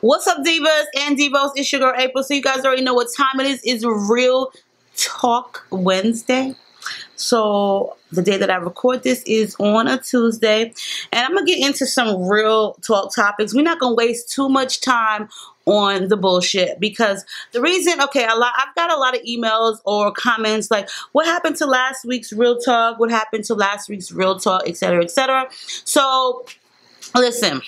What's up, divas and divos? It's Sugar April. So you guys already know what time it is. It's Real Talk Wednesday. So the day that I record this is on a Tuesday. And I'm going to get into some real talk topics. We're not going to waste too much time on the bullshit, because the reason, okay, I've got a lot of emails or comments like, what happened to last week's real talk? What happened to last week's real talk, etc., etc. So listen,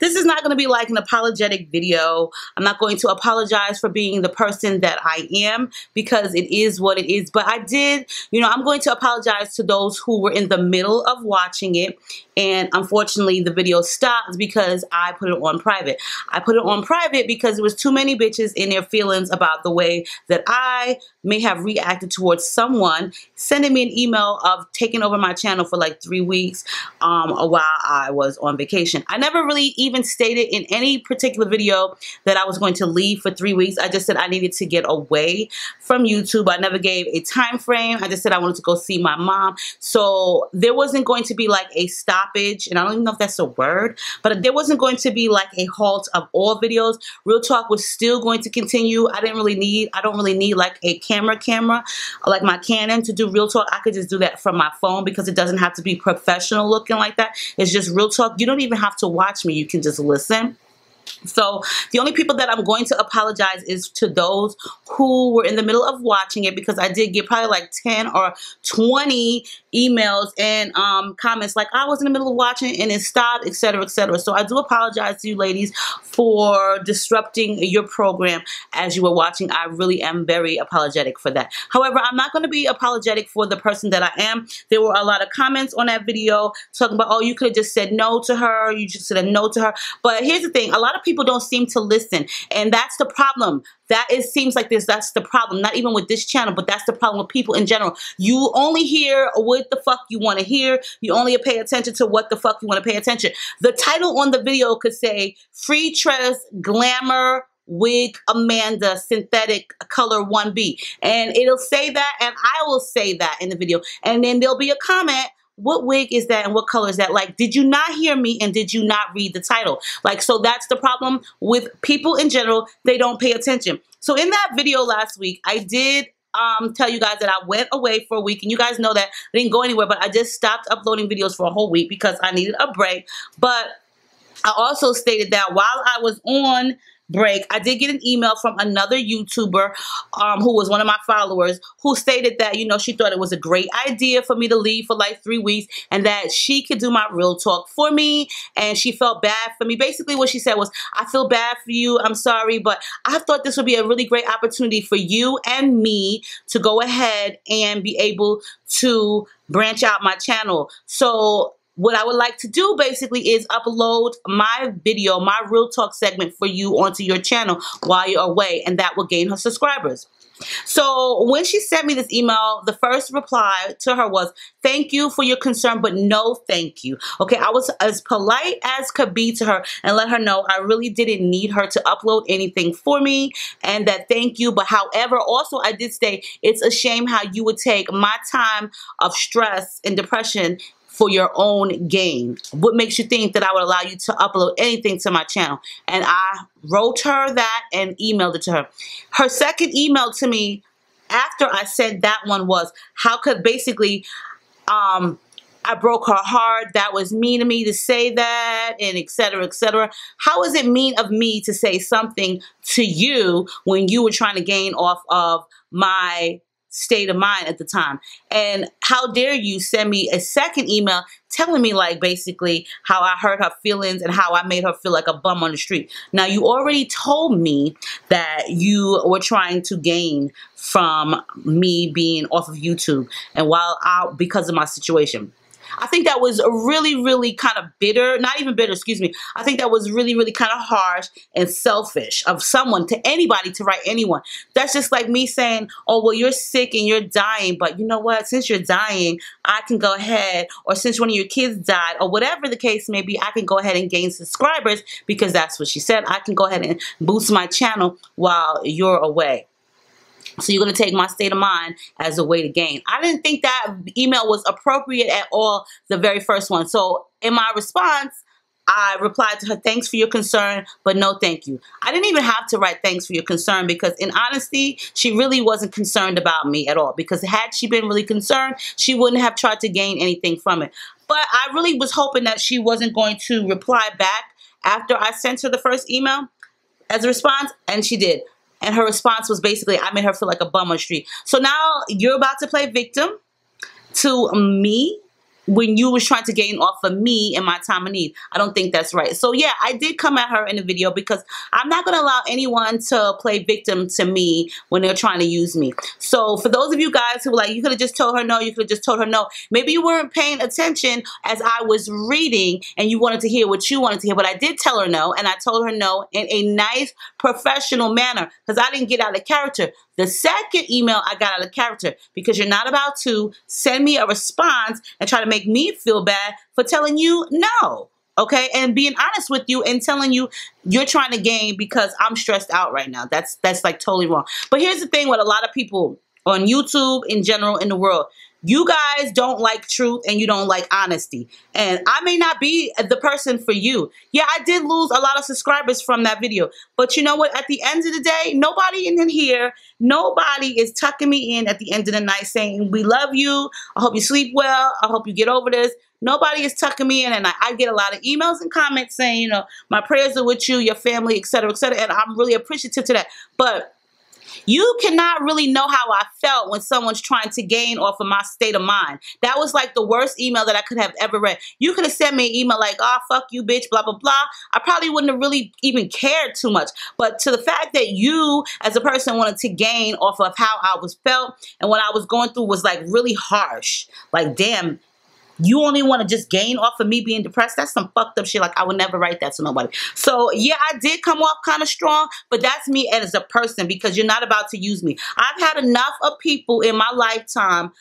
this is not going to be like an apologetic video. I'm not going to apologize for being the person that I am, because it is what it is. But I did, you know, I'm going to apologize to those who were in the middle of watching it. And unfortunately, the video stopped because I put it on private. I put it on private because there was too many bitches in their feelings about the way that I may have reacted towards someone sending me an email of taking over my channel for like 3 weeks while I was on vacation. I never really even stated in any particular video that I was going to leave for 3 weeks. I just said I needed to get away from YouTube. I never gave a time frame. I just said I wanted to go see my mom. So there wasn't going to be like a stop. And I don't even know if that's a word, but there wasn't going to be like a halt of all videos. Real Talk was still going to continue. I don't really need like a camera, like my Canon, to do Real Talk. I could just do that from my phone, because it doesn't have to be professional looking like that. It's just Real Talk. You don't even have to watch me. You can just listen. So the only people that I'm going to apologize is to those who were in the middle of watching it, because I did get probably like 10 or 20 emails and comments like, I was in the middle of watching and it stopped, etc., etc. So I do apologize to you ladies for disrupting your program as you were watching. I really am very apologetic for that. However, I'm not going to be apologetic for the person that I am. There were a lot of comments on that video talking about, oh, you could have just said no to her. You just said no to her. But here's the thing. A lot of people don't seem to listen, and that's the problem. That's the problem. Not even with this channel, but that's the problem with people in general. You only hear what the fuck you want to hear. You only pay attention to what the fuck you want to pay attention. The title on the video could say Free Tress Glamour Wig Amanda Synthetic Color 1B, and it'll say that, and I will say that in the video, and then there'll be a comment, what wig is that and what color is that? Like, did you not hear me and did you not read the title? Like, so that's the problem with people in general. They don't pay attention. So in that video last week, I did tell you guys that I went away for a week, and you guys know that I didn't go anywhere, but I just stopped uploading videos for a whole week because I needed a break. But I also stated that while I was on break, I did get an email from another YouTuber who was one of my followers, who stated that, you know, she thought it was a great idea for me to leave for like 3 weeks, and that she could do my real talk for me, and she felt bad for me. Basically what she said was, I feel bad for you, I'm sorry, but I thought this would be a really great opportunity for you and me to go ahead and be able to branch out my channel. So what I would like to do basically is upload my video, my real talk segment for you onto your channel while you're away, and that will gain her subscribers. So when she sent me this email, the first reply to her was, thank you for your concern, but no thank you. Okay, I was as polite as could be to her and let her know I really didn't need her to upload anything for me, and that thank you. But however, also I did say, it's a shame how you would take my time of stress and depression for your own gain. What makes you think that I would allow you to upload anything to my channel? And I wrote her that and emailed it to her. Her second email to me after I sent that one was, how could basically, I broke her heart. That was mean of me to say that, and etc., etc. How is it mean of me to say something to you when you were trying to gain off of my state of mind at the time? And how dare you send me a second email telling me like basically how I hurt her feelings and how I made her feel like a bum on the street. Now, you already told me that you were trying to gain from me being off of YouTube and while out because of my situation. I think that was really, really kind of bitter. Not even bitter, excuse me. I think that was really, really kind of harsh and selfish of someone, to anybody, to write anyone. That's just like me saying, oh, well, you're sick and you're dying, but you know what? Since you're dying, I can go ahead, or since one of your kids died, or whatever the case may be, I can go ahead and gain subscribers, because that's what she said. I can go ahead and boost my channel while you're away. So you're going to take my state of mind as a way to gain. I didn't think that email was appropriate at all, the very first one. So in my response, I replied to her, thanks for your concern, but no thank you. I didn't even have to write thanks for your concern because in honesty, she really wasn't concerned about me at all, because had she been really concerned, she wouldn't have tried to gain anything from it. But I really was hoping that she wasn't going to reply back after I sent her the first email as a response, and she did. And her response was basically, I made her feel like a bum on the street. So now you're about to play victim to me when you was trying to gain off of me in my time of need. I don't think that's right. So yeah, I did come at her in the video because I'm not going to allow anyone to play victim to me when they're trying to use me. So for those of you guys who were like, you could have just told her no, you could have just told her no. Maybe you weren't paying attention as I was reading and you wanted to hear what you wanted to hear, but I did tell her no, and I told her no in a nice professional manner because I didn't get out of character. The second email, I got out of character because you're not about to send me a response and try to make me feel bad for telling you no, okay? And being honest with you and telling you you're trying to gain because I'm stressed out right now. That's like totally wrong. But here's the thing with a lot of people on YouTube, in general, in the world. You guys don't like truth and you don't like honesty. And I may not be the person for you. Yeah, I did lose a lot of subscribers from that video. But you know what? At the end of the day, nobody in here, nobody is tucking me in at the end of the night saying, we love you. I hope you sleep well. I hope you get over this. Nobody is tucking me in, and I get a lot of emails and comments saying, you know, my prayers are with you, your family, et cetera, and I'm really appreciative to that. But you cannot really know how I felt when someone's trying to gain off of my state of mind. That was like the worst email that I could have ever read. You could have sent me an email like, oh, fuck you, bitch, blah, blah, blah. I probably wouldn't have really even cared too much. But to the fact that you as a person wanted to gain off of how I was felt and what I was going through was like really harsh. Like, damn, you only want to just gain off of me being depressed? That's some fucked up shit. Like, I would never write that to nobody. So, yeah, I did come off kind of strong, but that's me as a person because you're not about to use me. I've had enough of people in my lifetime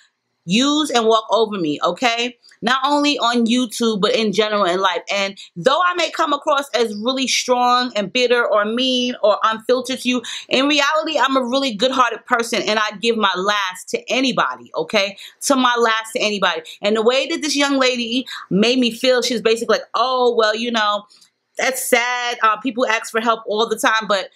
use and walk over me, okay? Not only on YouTube, but in general in life. And though I may come across as really strong and bitter or mean or unfiltered to you, in reality, I'm a really good-hearted person, and I give my last to anybody, okay? To my last to anybody. And the way that this young lady made me feel, she was basically like, oh, well, you know, that's sad. People ask for help all the time, but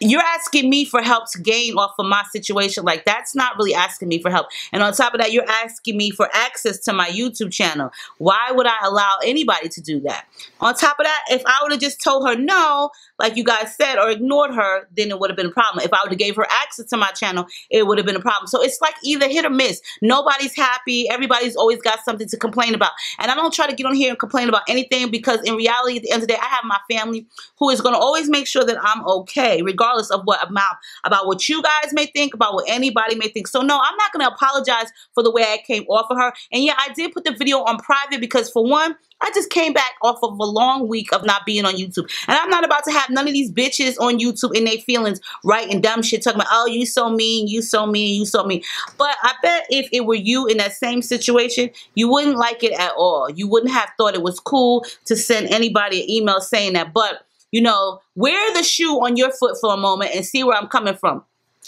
you're asking me for help to gain off of my situation. Like, that's not really asking me for help. And on top of that, you're asking me for access to my YouTube channel. Why would I allow anybody to do that? On top of that, if I would have just told her no, like you guys said, or ignored her, then it would have been a problem. If I would have gave her access to my channel, it would have been a problem. So it's like either hit or miss. Nobody's happy. Everybody's always got something to complain about. And I don't try to get on here and complain about anything because in reality, at the end of the day, I have my family who is going to always make sure that I'm okay, regardless of what amount, about what you guys may think, about what anybody may think. So no, I'm not going to apologize for the way I came off of her. And yeah, I did put the video on private because for one, I just came back off of a long week of not being on YouTube. And I'm not about to have none of these bitches on YouTube in their feelings writing dumb shit talking about, oh, you so mean, you so mean, you so mean. But I bet if it were you in that same situation, you wouldn't like it at all. You wouldn't have thought it was cool to send anybody an email saying that. But, you know, wear the shoe on your foot for a moment and see where I'm coming from.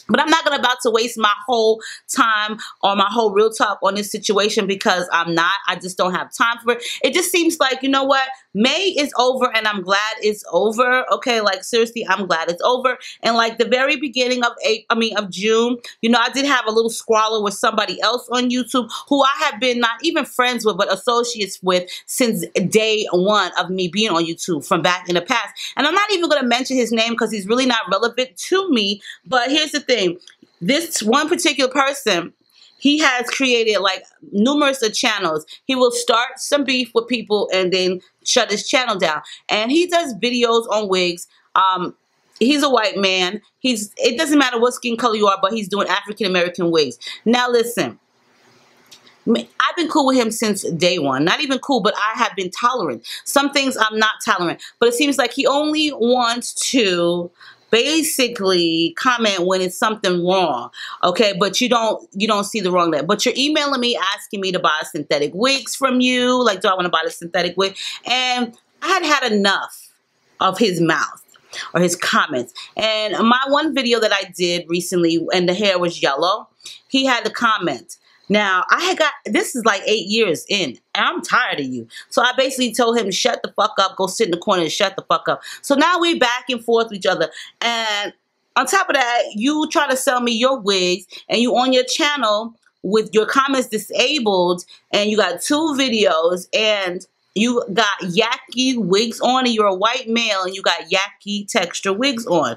But I'm not going about to waste my whole time or my whole real talk on this situation because I'm not. I just don't have time for it. It just seems like, you know what? May is over and I'm glad it's over. Okay, like seriously, I'm glad it's over. And like the very beginning of June, you know, I did have a little squabble with somebody else on YouTube who I have been not even friends with, but associates with since day one of me being on YouTube from back in the past. And I'm not even going to mention his name because he's really not relevant to me. But here's the thing. This one particular person, he has created like numerous of channels. He will start some beef with people and then shut his channel down. And he does videos on wigs. He's a white man. It doesn't matter what skin color you are, but he's doing African-American wigs. Now listen, I've been cool with him since day one. Not even cool, but I have been tolerant. Some things I'm not tolerant. But it seems like he only wants to basically comment when it's something wrong, okay? But you don't see the wrong there. But you're emailing me asking me to buy synthetic wigs from you. Like, do I want to buy the synthetic wig? And I had enough of his mouth or his comments. And my one video that I did recently, and the hair was yellow, he had the comment, Now, I had got, this is like 8 years in, and I'm tired of you. So I basically told him, shut the fuck up, go sit in the corner and shut the fuck up. So now we back and forth with each other. And on top of that, you try to sell me your wigs, and you on your channel with your comments disabled, and you got 2 videos, and you got yucky wigs on, and you're a white male, and you got yucky texture wigs on.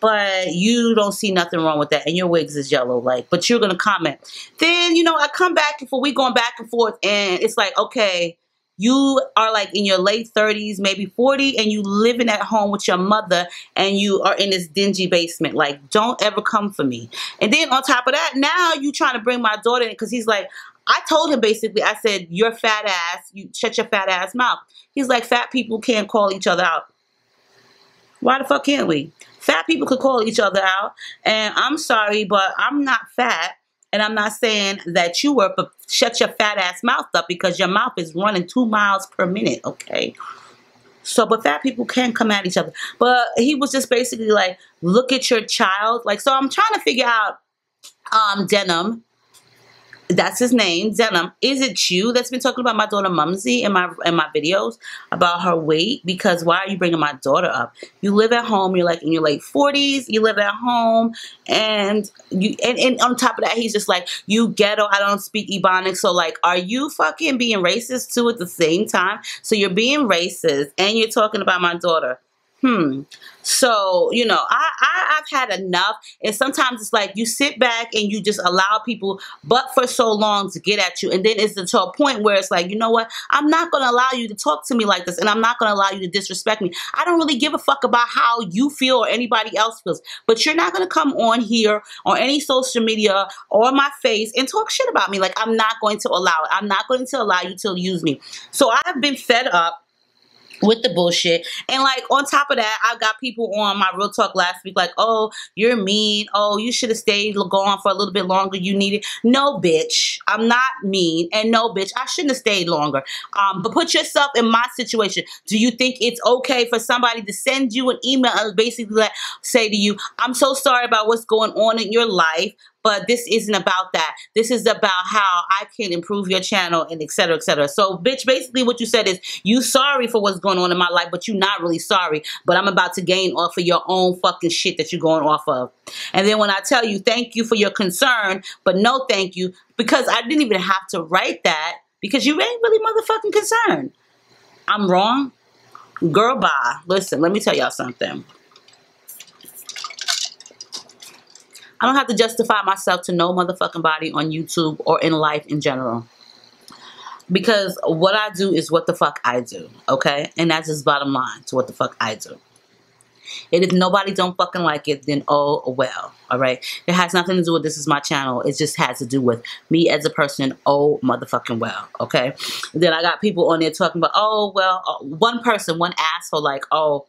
But you don't see nothing wrong with that, and your wigs is yellow, like, but you're going to comment. Then, you know, I come back and forth, we going back and forth, and it's like, okay, you are like in your late 30s, maybe 40, and you living at home with your mother, and you are in this dingy basement. Like, don't ever come for me. And then on top of that, now you trying to bring my daughter in, because he's like, I told him basically, I said, you're fat ass, you shut your fat ass mouth. He's like, fat people can't call each other out. Why the fuck can't we? Fat people could call each other out, and I'm sorry, but I'm not fat, and I'm not saying that you were, but shut your fat ass mouth up, because your mouth is running 2 miles per minute, okay? So, but fat people can come at each other. But he was just basically like, look at your child. Like, so I'm trying to figure out, Denim, that's his name, Zenim. Is it you that's been talking about my daughter Mumsy in my videos about her weight? Because why are you bringing my daughter up? You live at home. You're like in your late 40s. You live at home, and you and on top of that, he's just like, you ghetto. I don't speak Ebonics. So like, are you fucking being racist too at the same time? So you're being racist and you're talking about my daughter. So, you know, I've had enough. And sometimes it's like you sit back and you just allow people, but for so long, to get at you. And then it's to a point where it's like, you know what? I'm not going to allow you to talk to me like this. And I'm not going to allow you to disrespect me. I don't really give a fuck about how you feel or anybody else feels. But you're not going to come on here or any social media or my face and talk shit about me. Like, I'm not going to allow it. I'm not going to allow you to use me. So I've been fed up with the bullshit. And like, on top of that, I got people on my Real Talk last week like, oh, you're mean. Oh, you should have stayed gone for a little bit longer. You needed. No, bitch. I'm not mean. And no, bitch, I shouldn't have stayed longer. But put yourself in my situation. Do you think it's okay for somebody to send you an email and basically like, say to you, I'm so sorry about what's going on in your life, but this isn't about that. This is about how I can improve your channel and et cetera, et cetera. So, bitch, basically what you said is you sorry for what's going on in my life, but you're not really sorry. But I'm about to gain off of your own fucking shit that you're going off of. And then when I tell you thank you for your concern, but no thank you, because I didn't even have to write that, because you ain't really motherfucking concerned. I'm wrong? Girl, bye. Listen, let me tell y'all something. I don't have to justify myself to no motherfucking body on YouTube or in life in general. Because what I do is what the fuck I do, okay? And that's just bottom line to what the fuck I do. And if nobody don't fucking like it, then oh well, all right? It has nothing to do with this is my channel. It just has to do with me as a person, oh motherfucking well, okay? Then I got people on there talking about, oh, well, one person, one asshole, like, oh,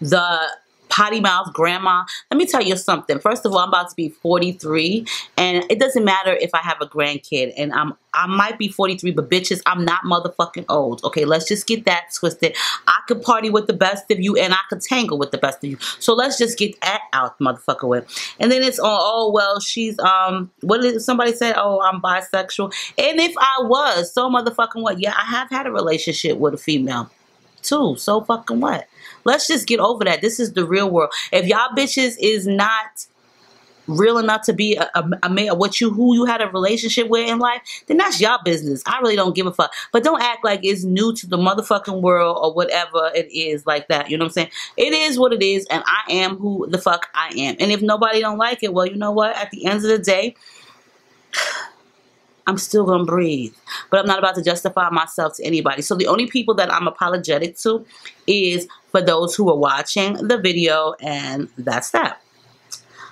the potty mouth grandma. Let me tell you something. First of all, I'm about to be 43, and it doesn't matter if I have a grandkid, and I might be 43, but bitches, I'm not motherfucking old. Okay, let's just get that twisted. I could party with the best of you, and I could tangle with the best of you. So let's just get that out, motherfucker, with. And then it's on, oh, well, she's, what did somebody say? Oh, I'm bisexual. And if I was, so motherfucking what? Yeah, I have had a relationship with a female too, so fucking what? Let's just get over that. This is the real world. If y'all bitches is not real enough to be a male, who you had a relationship with in life, then that's y'all business. I really don't give a fuck. But don't act like it's new to the motherfucking world or whatever it is like that. You know what I'm saying? It is what it is, and I am who the fuck I am. And if nobody don't like it, well, you know what? At the end of the day, I'm still going to breathe, but I'm not about to justify myself to anybody. So the only people that I'm apologetic to is for those who are watching the video, and that's that.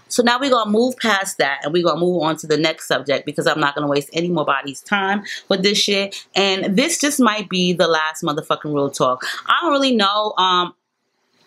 So now we're going to move past that, and we're going to move on to the next subject, because I'm not going to waste any more body's time with this shit. And this just might be the last motherfucking real talk. I don't really know.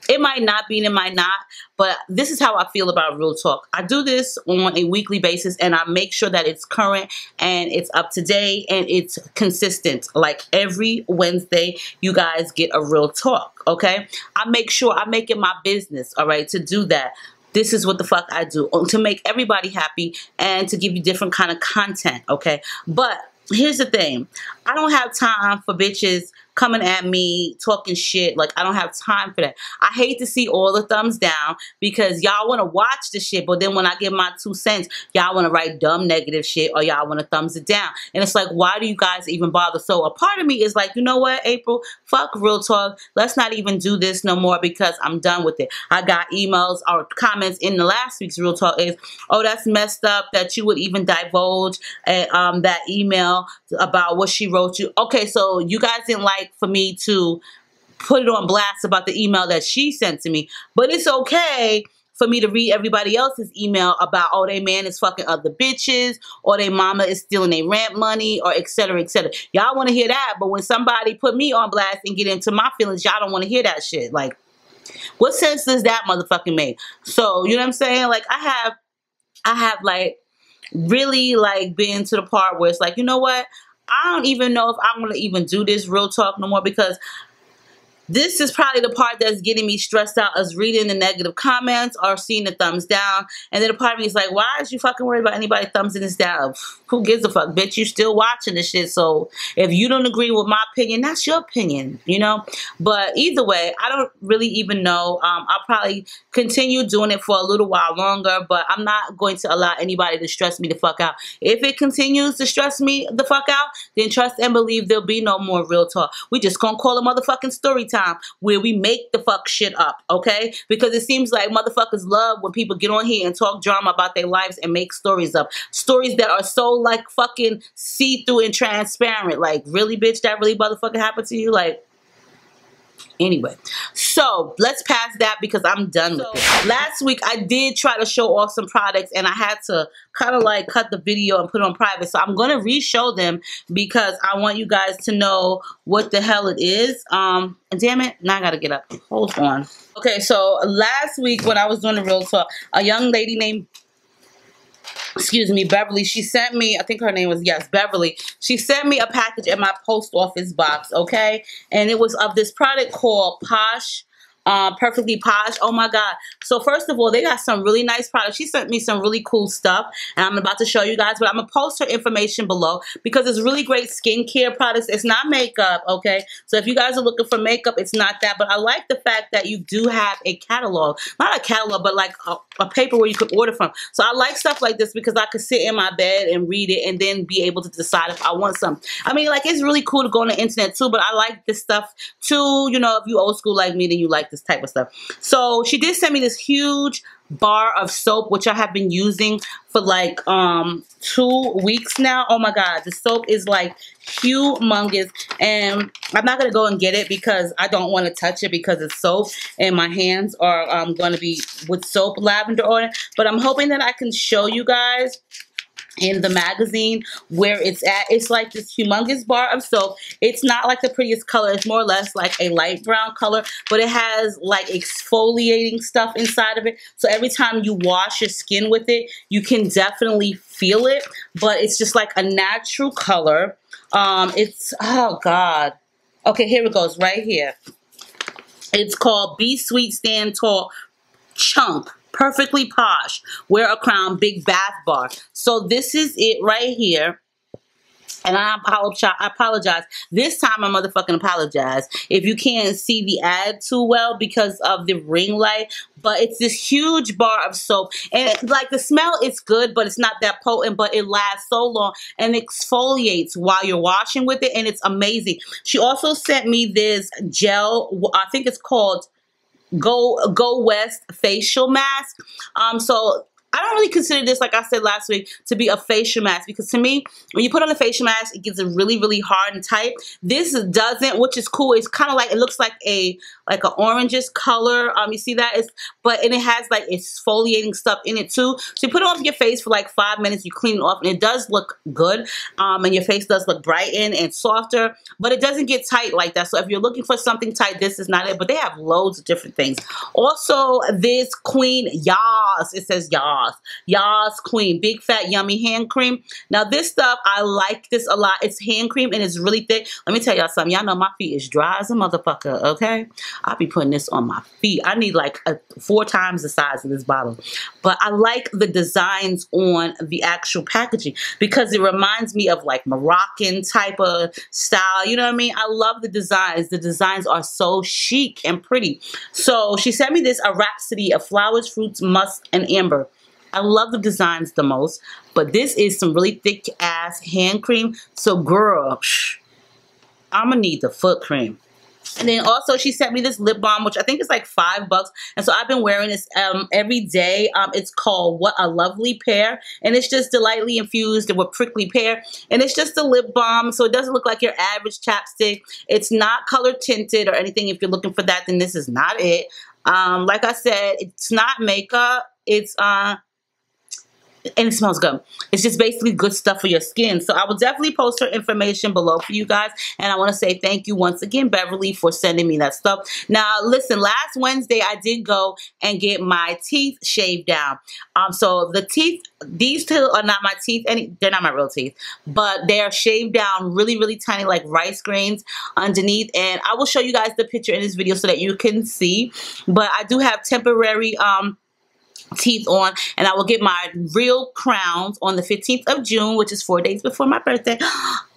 It might not be, and it might not, but this is how I feel about Real Talk. I do this on a weekly basis, and I make sure that it's current, and it's up to date, and it's consistent. Like, every Wednesday, you guys get a Real Talk, okay? I make sure, I make it my business, all right, to do that. This is what the fuck I do, to make everybody happy and to give you different kind of content, okay? But here's the thing. I don't have time for bitches coming at me, talking shit. Like, I don't have time for that. I hate to see all the thumbs down because y'all want to watch the shit, but then when I give my 2 cents, y'all want to write dumb negative shit or y'all want to thumbs it down. And it's like, why do you guys even bother? So a part of me is like, you know what, April? Fuck real talk. Let's not even do this no more because I'm done with it. I got emails or comments in the last week's Real Talk is, oh, that's messed up that you would even divulge that email about what she wrote you. Okay, so you guys didn't like for me to put it on blast about the email that she sent to me, but it's okay for me to read everybody else's email about, oh, they man is fucking other bitches, or they mama is stealing their rent money, or et cetera, et cetera. Y'all want to hear that, but when somebody put me on blast and get into my feelings, y'all don't want to hear that shit. Like, what sense does that motherfucking make? So, you know what I'm saying? Like, I have like really like been to the part where it's like, you know what? I don't even know if I'm going to even do this real talk no more because this is probably the part that's getting me stressed out as reading the negative comments or seeing the thumbs down. And then a part of me is like, why is you fucking worried about anybody thumbs in this down? Who gives a fuck? Bitch, you still watching this shit. So if you don't agree with my opinion, that's your opinion, you know? But either way, I don't really even know. I'll probably continue doing it for a little while longer, but I'm not going to allow anybody to stress me the fuck out. If it continues to stress me the fuck out, then trust and believe there'll be no more real talk. We just gonna call a motherfucking story time where we make the fuck shit up, okay? Because it seems like motherfuckers love when people get on here and talk drama about their lives and make stories up. Stories that are so like fucking see-through and transparent. Like, really, bitch? That really motherfucking happened to you? Like, anyway, so let's pass that because I'm done with it. Last week, I did try to show off some products and I had to kind of like cut the video and put it on private. So I'm going to re-show them because I want you guys to know what the hell it is. Damn it, now I got to get up. Hold on. Okay, so last week when I was doing the Real Talk, a young lady named... excuse me, Beverly, she sent me, I think her name was, yes, Beverly. She sent me a package in my post office box, okay? And it was of this product called Posh, Perfectly Posh. Oh my God. So first of all, they got some really nice products. She sent me some really cool stuff and I'm about to show you guys, but I'm going to post her information below because it's really great skincare products. It's not makeup, okay? So if you guys are looking for makeup, it's not that, but I like the fact that you do have a catalog, not a catalog, but like a paper where you could order from. So I like stuff like this because I could sit in my bed and read it and then be able to decide if I want some. I mean, like, it's really cool to go on the internet too, but I like this stuff too. You know, if you old school like me, then you like this type of stuff. So she did send me this huge bar of soap, which I have been using for like 2 weeks now. Oh my God, the soap is like humongous and I'm not gonna go and get it because I don't want to touch it because it's soap and my hands are gonna be with soap lavender on it, but I'm hoping that I can show you guys in the magazine where it's at. It's like this humongous bar of soap. It's not like the prettiest color. It's more or less like a light brown color, but it has like exfoliating stuff inside of it. So every time you wash your skin with it, you can definitely feel it, but it's just like a natural color. It's, oh God. Okay, here it goes right here. It's called Be Sweet Stand Tall Chunk. Perfectly Posh, Wear a Crown, Big Bath Bar. So this is it right here. And I apologize. This time I motherfucking apologize if you can't see the ad too well because of the ring light. But it's this huge bar of soap. And it, like, the smell is good, but it's not that potent. But it lasts so long and exfoliates while you're washing with it. And it's amazing. She also sent me this gel. I think it's called Go West facial mask. So I don't really consider this, like I said last week, to be a facial mask because to me, when you put on a facial mask, it gets really, really hard and tight. This doesn't, which is cool. It's kind of like, it looks like an orangish color. You see that? And it has like exfoliating stuff in it too. So you put it on your face for like 5 minutes, you clean it off and it does look good. And your face does look brightened and softer, but it doesn't get tight like that. So if you're looking for something tight, this is not it, but they have loads of different things. Also, this Queen Yas, it says Yas. Yas. Yas Queen. Big Fat Yummy Hand Cream. Now this stuff, I like this a lot. It's hand cream and it's really thick. Let me tell y'all something. Y'all know my feet is dry as a motherfucker, okay? I'll be putting this on my feet. I need like four times the size of this bottle. But I like the designs on the actual packaging because it reminds me of like Moroccan type of style. You know what I mean? I love the designs. The designs are so chic and pretty. So she sent me this, a Rhapsody of Flowers, Fruits, Musk, and Amber. I love the designs the most, but this is some really thick ass hand cream. So girl, I'm gonna need the foot cream. And then also she sent me this lip balm, which I think is like $5. And so I've been wearing this every day. It's called What a Lovely Pear. And it's just delightfully infused with prickly pear. And it's just a lip balm. So it doesn't look like your average chapstick. It's not color tinted or anything. If you're looking for that, then this is not it. Like I said, it's not makeup. It's... and it smells good. It's just basically good stuff for your skin. So I will definitely post her information below for you guys. And I want to say thank you once again, Beverly, for sending me that stuff. Now, listen, last Wednesday, I did go and get my teeth shaved down. So the teeth, these two are not my teeth. They're not my real teeth. But they are shaved down really, really tiny, like rice grains underneath. And I will show you guys the picture in this video so that you can see. But I do have temporary... teeth on, and I will get my real crowns on the 15th of June, which is 4 days before my birthday.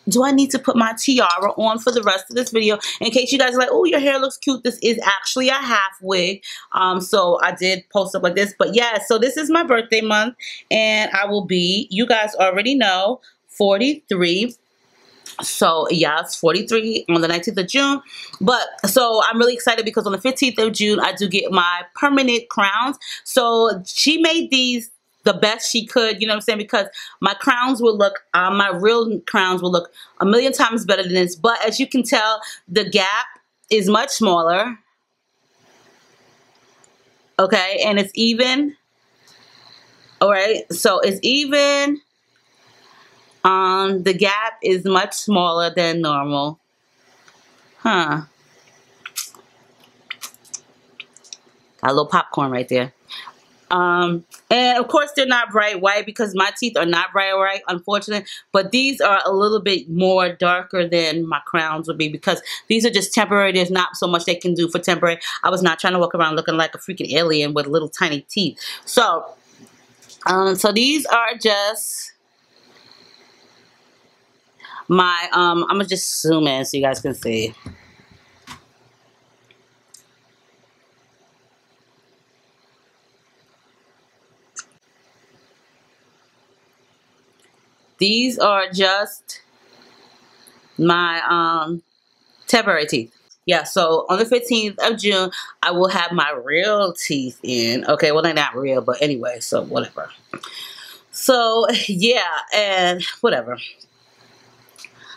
Do I need to put my tiara on for the rest of this video? In case you guys are like, oh, your hair looks cute, this is actually a half wig. So I did post up like this, but yeah, so this is my birthday month, and I will be, you guys already know, 43. So, yeah, it's 43 on the 19th of June. But, so, I'm really excited because on the 15th of June, I do get my permanent crowns. So, she made these the best she could, you know what I'm saying? Because my crowns will look, my real crowns will look a million times better than this. But, as you can tell, the gap is much smaller. Okay, and it's even. Alright, so it's even. The gap is much smaller than normal. Huh. Got a little popcorn right there. And of course they're not bright white because my teeth are not bright white, unfortunately. But these are a little bit more darker than my crowns would be because these are just temporary. There's not so much they can do for temporary. I was not trying to walk around looking like a freaking alien with little tiny teeth. So, so these are just... my, I'm going to just zoom in so you guys can see. These are just my, temporary teeth. Yeah, so on the 15th of June, I will have my real teeth in. Okay, well, they're not real, but anyway, so whatever. So, yeah, and whatever.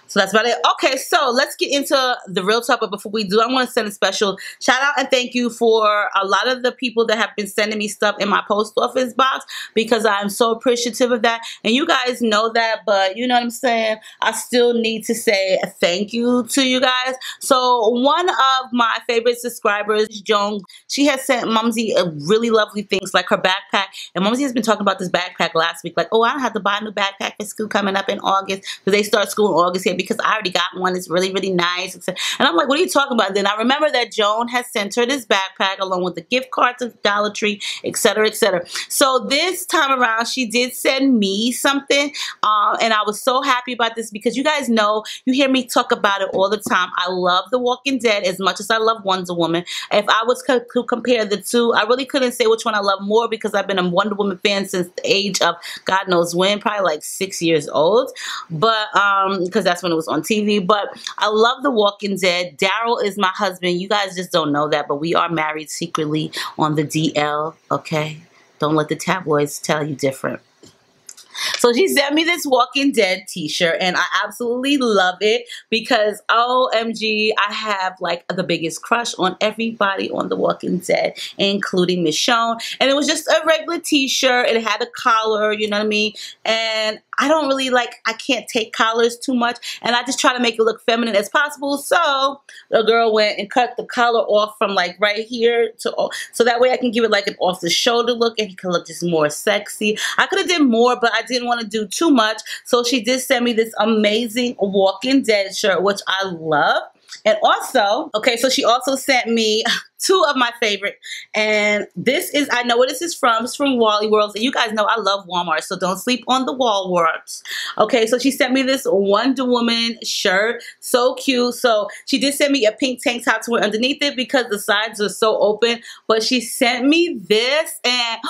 So that's about it. Okay, so let's get into the real talk. But before we do, I want to send a special shout out and thank you for a lot of the people that have been sending me stuff in my post office box because I'm so appreciative of that. And you guys know that, but you know what I'm saying? I still need to say thank you to you guys. So one of my favorite subscribers, Joan, she has sent Mumsy really lovely things like her backpack. And Mumsy has been talking about this backpack last week. Like, oh, I don't have to buy a new backpack for school coming up in August because they start school in August here. Because I already got one. It's really, really nice. And I'm like, what are you talking about? And then I remember that Joan has sent her this backpack along with the gift card to Dollar Tree, etc., etc. So this time around, she did send me something. And I was so happy about this because you guys know, you hear me talk about it all the time. I love The Walking Dead as much as I love Wonder Woman. If I was to compare the two, I really couldn't say which one I love more because I've been a Wonder Woman fan since the age of God knows when, probably like 6 years old. But, because that's when it was on TV, but I love The Walking Dead. Daryl is my husband. You guys just don't know that, but we are married secretly on the DL, okay? Don't let the tabloids tell you different. So she sent me this Walking Dead t-shirt and I absolutely love it because OMG, I have like the biggest crush on everybody on The Walking Dead, including Michonne. And it was just a regular t-shirt. It had a collar, you know what I mean? And I don't really like, I can't take collars too much, and I just try to make it look feminine as possible. So the girl went and cut the collar off from like right here to all, so that way I can give it like an off the shoulder look and he can look just more sexy. I could have done more, but I didn't want to do too much. So she did send me this amazing Walking Dead shirt, which I love. And also, okay, so she also sent me two of my favorite, and this is, I know where this is from. It's from Wally Worlds, and you guys know I love Walmart, so don't sleep on the Walmarts. Okay, so she sent me this Wonder Woman shirt, so cute. So she did send me a pink tank top to wear underneath it because the sides are so open, but she sent me this, and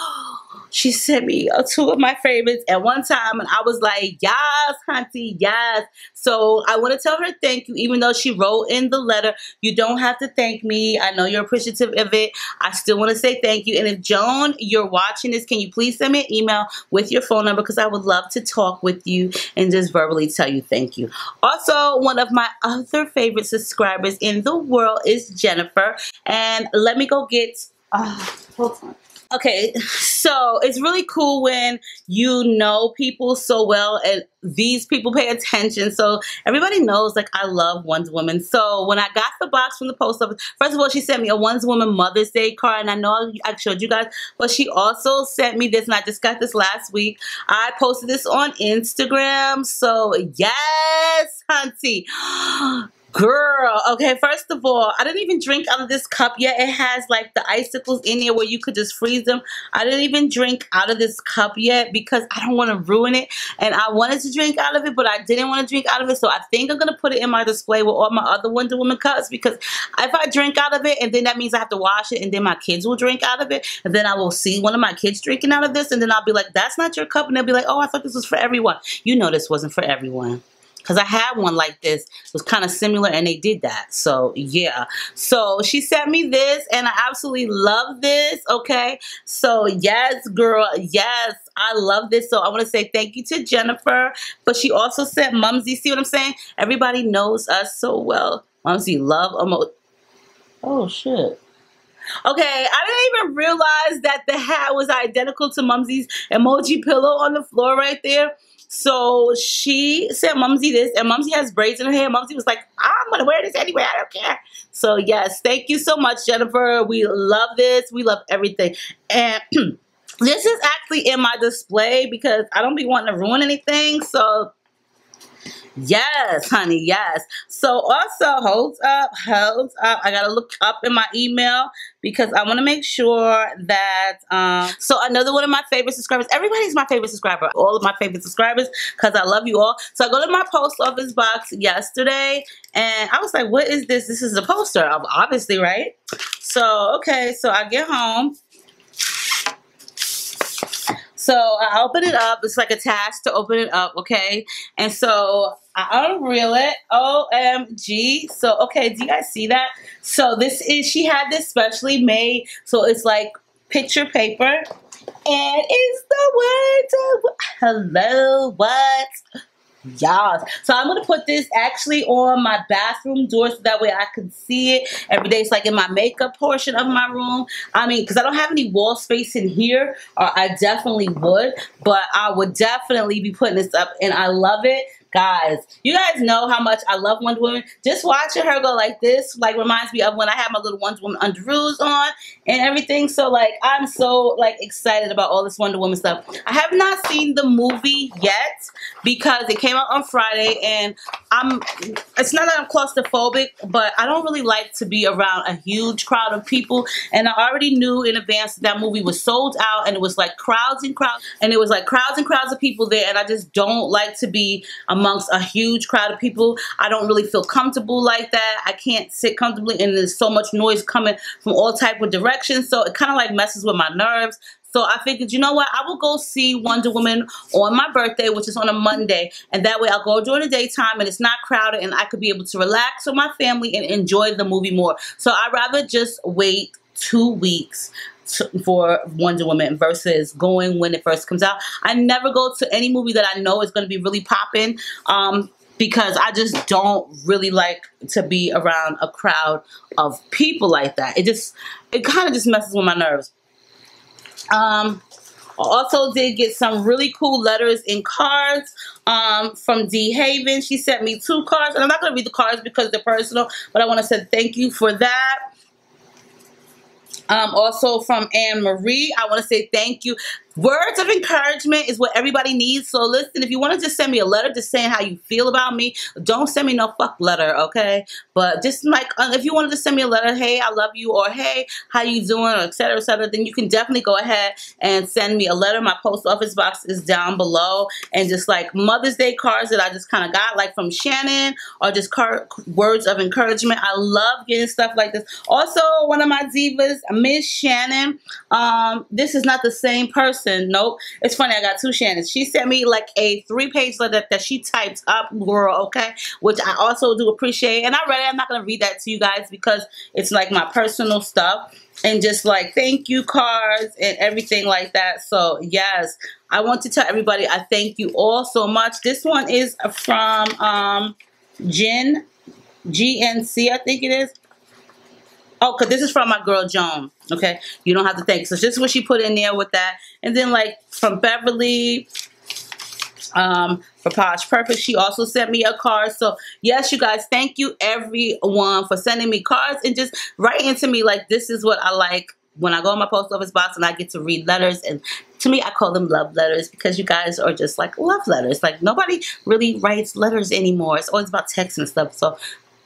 she sent me two of my favorites at one time, and I was like, yes, hunty, yes. So I want to tell her thank you, even though she wrote in the letter, you don't have to thank me. I know you're appreciative of it. I still want to say thank you. And if Joan, you're watching this, can you please send me an email with your phone number, because I would love to talk with you and just verbally tell you thank you. Also, one of my other favorite subscribers in the world is Jennifer, and let me go get, hold on. Okay, so it's really cool when you know people so well and these people pay attention. So everybody knows, like, I love Wonder Woman. So when I got the box from the post office, first of all, she sent me a Wonder Woman Mother's Day card, and I know I showed you guys, but she also sent me this, and I just got this last week. I posted this on Instagram, so yes, hunty. Girl, okay, first of all, I didn't even drink out of this cup yet. It has like the icicles in here where you could just freeze them. I didn't even drink out of this cup yet because I don't want to ruin it. And I wanted to drink out of it, but I didn't want to drink out of it. So I think I'm going to put it in my display with all my other Wonder Woman cups, because if I drink out of it, and then that means I have to wash it, and then my kids will drink out of it. And then I will see one of my kids drinking out of this, and then I'll be like, that's not your cup. And they'll be like, oh, I thought this was for everyone. You know this wasn't for everyone. Because I had one like this. It was kind of similar, and they did that. So, yeah. So, she sent me this, and I absolutely love this, okay? So, yes, girl, yes. I love this. So I want to say thank you to Jennifer. But she also sent Mumsy. See what I'm saying? Everybody knows us so well. Mumsy, love, emoji. Oh, shit. Okay, I didn't even realize that the hat was identical to Mumsy's emoji pillow on the floor right there. So she sent Mumsy this, and Mumsy has braids in her hair. Mumsy was like, I'm going to wear this anyway. I don't care. So, yes, thank you so much, Jennifer. We love this. We love everything. And this is actually in my display because I don't be wanting to ruin anything. So, yes, honey, yes. So, also, hold up. I got to look up in my email, because I want to make sure that, so another one of my favorite subscribers, everybody's my favorite subscriber, all of my favorite subscribers, because I love you all. So I go to my post office box yesterday, and I was like, what is this? This is a poster, obviously, right? So, okay, so I get home. So I open it up. It's like a task to open it up, okay? And so I unreal it. OMG. So, okay, do you guys see that? So this is, she had this specially made. So it's like picture paper. And it's the word. Hello, what? Y'all. So I'm going to put this actually on my bathroom door so that way I can see it every day. It's like in my makeup portion of my room. I mean, because I don't have any wall space in here, or I definitely would, but I would definitely be putting this up, and I love it. Guys, you guys know how much I love Wonder Woman. Just watching her go like this, like, reminds me of when I had my little Wonder Woman underoos on and everything. So, like, I'm so, like, excited about all this Wonder Woman stuff. I have not seen the movie yet because it came out on Friday, and it's not that I'm claustrophobic, but I don't really like to be around a huge crowd of people, and I already knew in advance that movie was sold out, and it was, like, crowds and crowds of people there, and I just don't like to be amongst a huge crowd of people. I don't really feel comfortable like that. I can't sit comfortably, and there's so much noise coming from all type of directions, so it kind of like messes with my nerves. So I figured, you know what, I will go see Wonder Woman on my birthday, which is on a Monday, and that way I'll go during the daytime and it's not crowded, and I could be able to relax with my family and enjoy the movie more. So I'd rather just wait 2 weeks for Wonder Woman versus going when it first comes out. I never go to any movie that I know is going to be really popping because I just don't really like to be around a crowd of people like that. It kind of just messes with my nerves. Also did get some really cool letters and cards from D. Haven. She sent me 2 cards, and I'm not going to read the cards because they're personal, but I want to say thank you for that. Also from Anne Marie, I want to say thank you. Words of encouragement is what everybody needs. So listen, if you want to just send me a letter just saying how you feel about me, don't send me no fuck letter, okay? But just like, if you wanted to send me a letter, hey, I love you, or hey, how you doing, or et cetera, then you can definitely go ahead and send me a letter. My post office box is down below. And just like Mother's Day cards that I just kind of got, like from Shannon, or just words of encouragement. I love getting stuff like this. Also, one of my divas, Miss Shannon, this is not the same person. Nope. It's funny, I got 2 Shannons. She sent me like a 3-page letter that she typed up, girl, okay? Which I also do appreciate. And I read it. I'm not going to read that to you guys because it's like my personal stuff. And just like thank you cards and everything like that. So, yes. I want to tell everybody I thank you all so much. This one is from Jen, GNC, I think it is. Oh, because this is from my girl, Joan, okay? You don't have to thank. So this is what she put in there with that. And then, like, from Beverly, for Posh Purpose, she also sent me a card. So, yes, you guys, thank you, everyone, for sending me cards and just writing to me, like, this is what I like when I go in my post office box and I get to read letters. And to me, I call them love letters because you guys are just, like, love letters. Like, nobody really writes letters anymore. It's always about text and stuff, so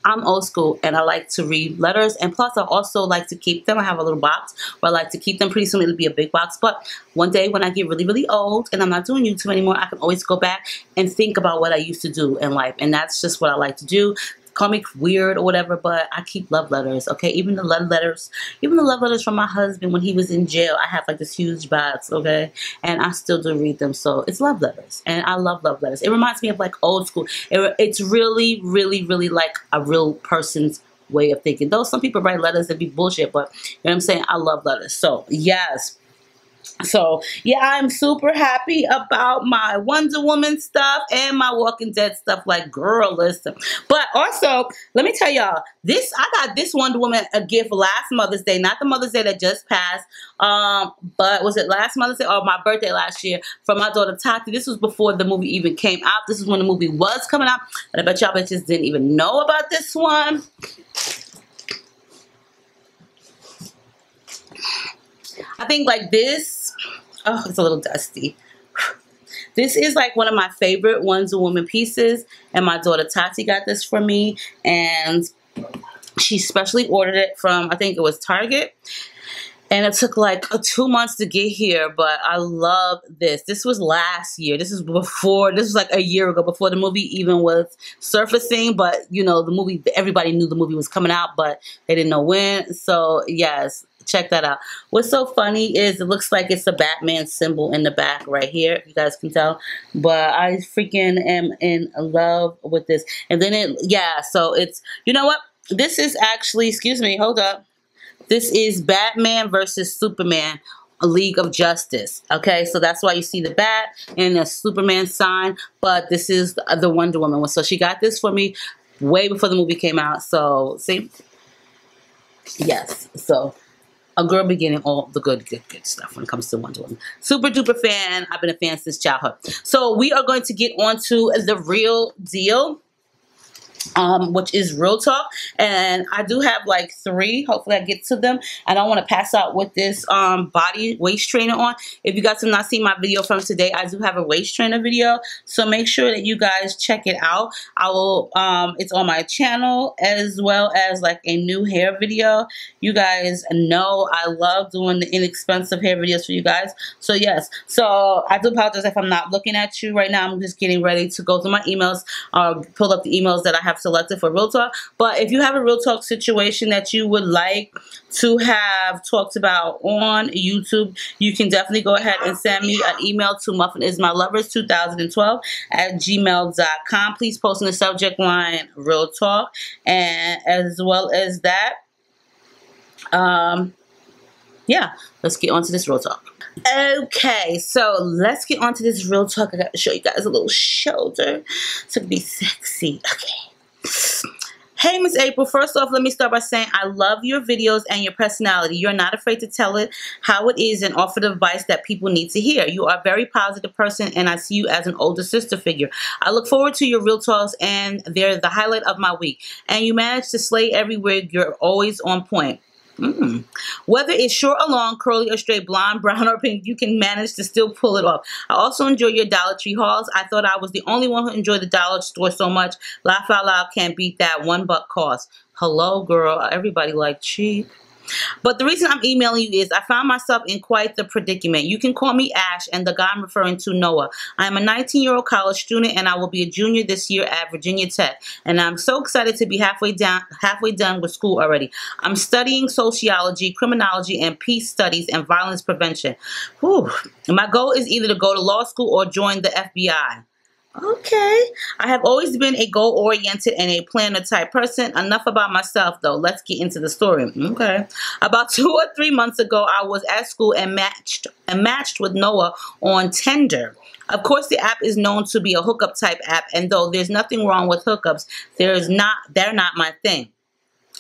I'm old school, and I like to read letters, and plus I also like to keep them. I have a little box where I like to keep them. Pretty soon it'll be a big box, but one day when I get really, really old and I'm not doing YouTube anymore, I can always go back and think about what I used to do in life, and that's just what I like to do. Call me weird or whatever, but I keep love letters, okay? Even the love letters from my husband when he was in jail, I have like this huge box, okay? And I still do read them, so it's love letters. And I love love letters. It reminds me of like old school. It's really, really, really like a real person's way of thinking. Though some people write letters that be bullshit, but you know what I'm saying? I love letters, so yes. So, yeah, I'm super happy about my Wonder Woman stuff and my Walking Dead stuff. Like, girl, listen. But also, let me tell y'all, I got this Wonder Woman a gift last Mother's Day. Not the Mother's Day that just passed, but was it last Mother's Day or my birthday last year from my daughter Tati? This was before the movie even came out. This is when the movie was coming out. And I bet y'all bitches didn't even know about this one. I think like this, oh, it's a little dusty. This is like one of my favorite Wonder Woman pieces, and my daughter Tati got this for me, and she specially ordered it from, I think it was Target, and it took like 2 months to get here, but I love this. This was last year. This was like a year ago before the movie even was surfacing, but you know, the movie, everybody knew the movie was coming out, but they didn't know when, so yes. Check that out. What's so funny is it looks like it's a Batman symbol in the back right here. You guys can tell. But I freaking am in love with this. And then it's, you know what? This is actually, excuse me, hold up. This is Batman versus Superman, a League of Justice. Okay, so that's why you see the bat and the Superman sign. But this is the Wonder Woman one. So she got this for me way before the movie came out. So, see? Yes, so a girl beginning all the good stuff when it comes to Wonder Woman. Super duper fan. I've been a fan since childhood. So we are going to get on to the real deal, which is Real Talk. And I do have like 3. Hopefully I get to them. I don't want to pass out with this body waist trainer on. If you guys have not seen my video from today, I do have a waist trainer video. So make sure that you guys check it out. I will, it's on my channel as well as like a new hair video. You guys know I love doing the inexpensive hair videos for you guys. So yes, so I do apologize if I'm not looking at you right now. I'm just getting ready to go through my emails, pull up the emails that I have selected for Real Talk. But if you have a Real Talk situation that you would like to have talked about on YouTube, you can definitely go ahead and send me an email to muffinismylovers2012@gmail.com. Please post in the subject line Real Talk, and as well as that, yeah, let's get on to this Real Talk. Okay, so let's get on to this Real Talk. I gotta show you guys a little shoulder so it can be sexy. Okay. Hey, Miss April, first off, let me start by saying I love your videos and your personality. You're not afraid to tell it how it is and offer the advice that people need to hear. You are a very positive person, and I see you as an older sister figure. I look forward to your real talks, and they're the highlight of my week. And you manage to slay every wig. You're always on point. Whether it's short or long, curly or straight, blonde, brown or pink, you can manage to still pull it off. I also enjoy your Dollar Tree hauls. I thought I was the only one who enjoyed the dollar store so much. Laugh out loud, can't beat that. $1 cost. Hello, girl. Everybody like cheap. But the reason I'm emailing you is I found myself in quite the predicament. You can call me Ash, and the guy I'm referring to, Noah. I am a 19-year-old college student, and I will be a junior this year at Virginia Tech. And I'm so excited to be halfway done with school already. I'm studying sociology, criminology, and peace studies and violence prevention. Whew. My goal is either to go to law school or join the FBI. Okay. I have always been a goal-oriented and a planner type person. Enough about myself, though. Let's get into the story. Okay. About 2 or 3 months ago, I was at school and matched with Noah on Tinder. Of course, the app is known to be a hookup type app, and though there's nothing wrong with hookups, they're not my thing.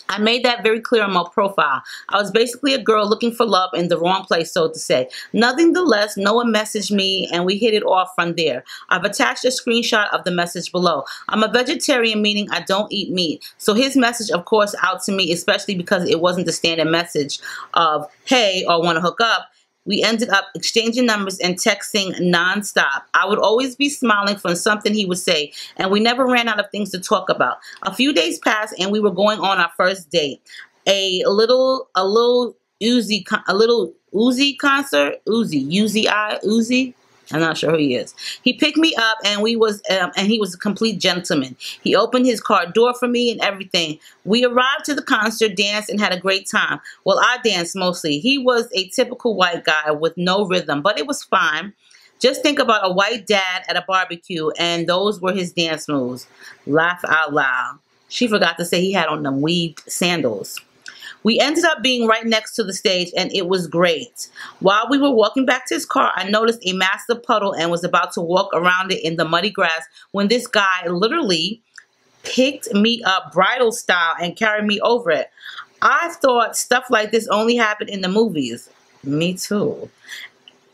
I made that very clear on my profile. I was basically a girl looking for love in the wrong place, so to say. Nonetheless, Noah messaged me, and we hit it off from there. I've attached a screenshot of the message below. I'm a vegetarian, meaning I don't eat meat. So his message, of course, out to me, especially because it wasn't the standard message of, hey, or want to hook up. We ended up exchanging numbers and texting nonstop. I would always be smiling from something he would say, and we never ran out of things to talk about. A few days passed, and we were going on our first date. A little Uzi concert. I'm not sure who he is. He picked me up, and he was a complete gentleman. He opened his car door for me and everything. We arrived to the concert, danced, and had a great time. Well, I danced mostly. He was a typical white guy with no rhythm, but it was fine. Just think about a white dad at a barbecue, and those were his dance moves. Laugh out loud. She forgot to say he had on them weaved sandals. We ended up being right next to the stage, and it was great. While we were walking back to his car, I noticed a massive puddle and was about to walk around it in the muddy grass when this guy literally picked me up bridal style and carried me over it. I thought stuff like this only happened in the movies. Me too.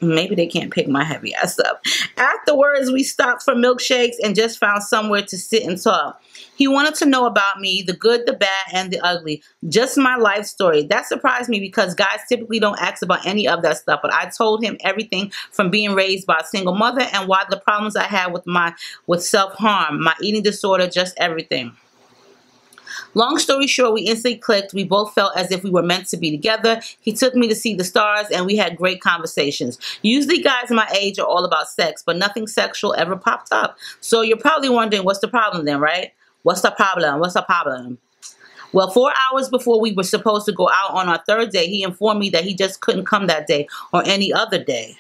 Maybe they can't pick my heavy ass up. Afterwards, we stopped for milkshakes and just found somewhere to sit and talk. He wanted to know about me, the good, the bad, and the ugly. Just my life story. That surprised me because guys typically don't ask about any of that stuff, but I told him everything from being raised by a single mother and why the problems I had with self-harm, my eating disorder, just everything. Long story short, we instantly clicked. We both felt as if we were meant to be together. He took me to see the stars, and we had great conversations. Usually guys my age are all about sex, but nothing sexual ever popped up. So you're probably wondering, what's the problem then, right? What's the problem? What's the problem? Well, 4 hours before we were supposed to go out on our third day, he informed me that he just couldn't come that day or any other day.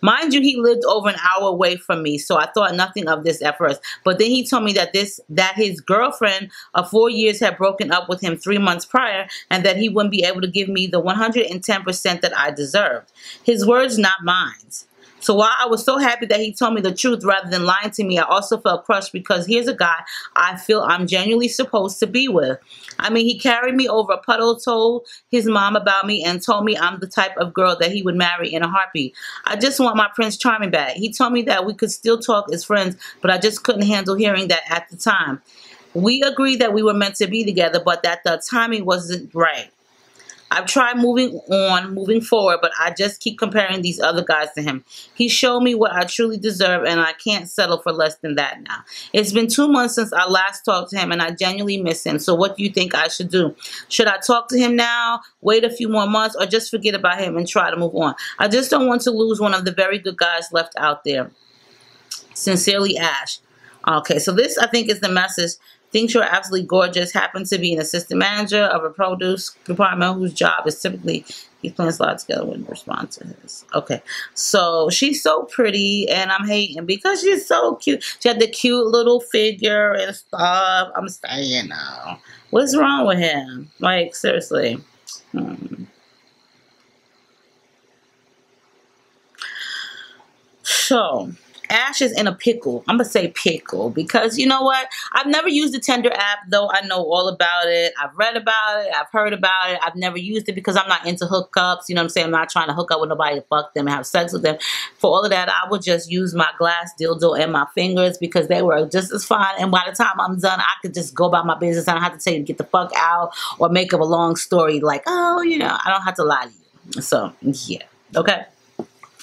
Mind you, he lived over an hour away from me, so I thought nothing of this at first. But then he told me that his girlfriend of 4 years had broken up with him 3 months prior and that he wouldn't be able to give me the 110% that I deserved. His words, not mine. So while I was so happy that he told me the truth rather than lying to me, I also felt crushed because here's a guy I feel I'm genuinely supposed to be with. I mean, he carried me over a puddle, told his mom about me, and told me I'm the type of girl that he would marry in a heartbeat. I just want my Prince Charming back. He told me that we could still talk as friends, but I just couldn't handle hearing that at the time. We agreed that we were meant to be together, but that the timing wasn't right. I've tried moving forward, but I just keep comparing these other guys to him. He showed me what I truly deserve, and I can't settle for less than that now. It's been 2 months since I last talked to him, and I genuinely miss him. So what do you think I should do? Should I talk to him now, wait a few more months, or just forget about him and try to move on? I just don't want to lose one of the very good guys left out there. Sincerely, Ash. Okay, so this, I think, is the message. Thinks you're absolutely gorgeous, happens to be an assistant manager of a produce department whose job is typically, he plans a lot together with responses. Okay, so she's so pretty, and I'm hating because she's so cute. She had the cute little figure and stuff. I'm saying, no. What's wrong with him? Like, seriously. So, Ash is in a pickle. I'm going to say pickle because you know what? I've never used the Tinder app, though I know all about it. I've read about it. I've heard about it. I've never used it because I'm not into hookups. You know what I'm saying? I'm not trying to hook up with nobody to fuck them and have sex with them. For all of that, I would just use my glass dildo and my fingers because they work just as fine. And by the time I'm done, I could just go about my business. I don't have to tell you to get the fuck out or make up a long story like, oh, you know, I don't have to lie to you. So, yeah. Okay.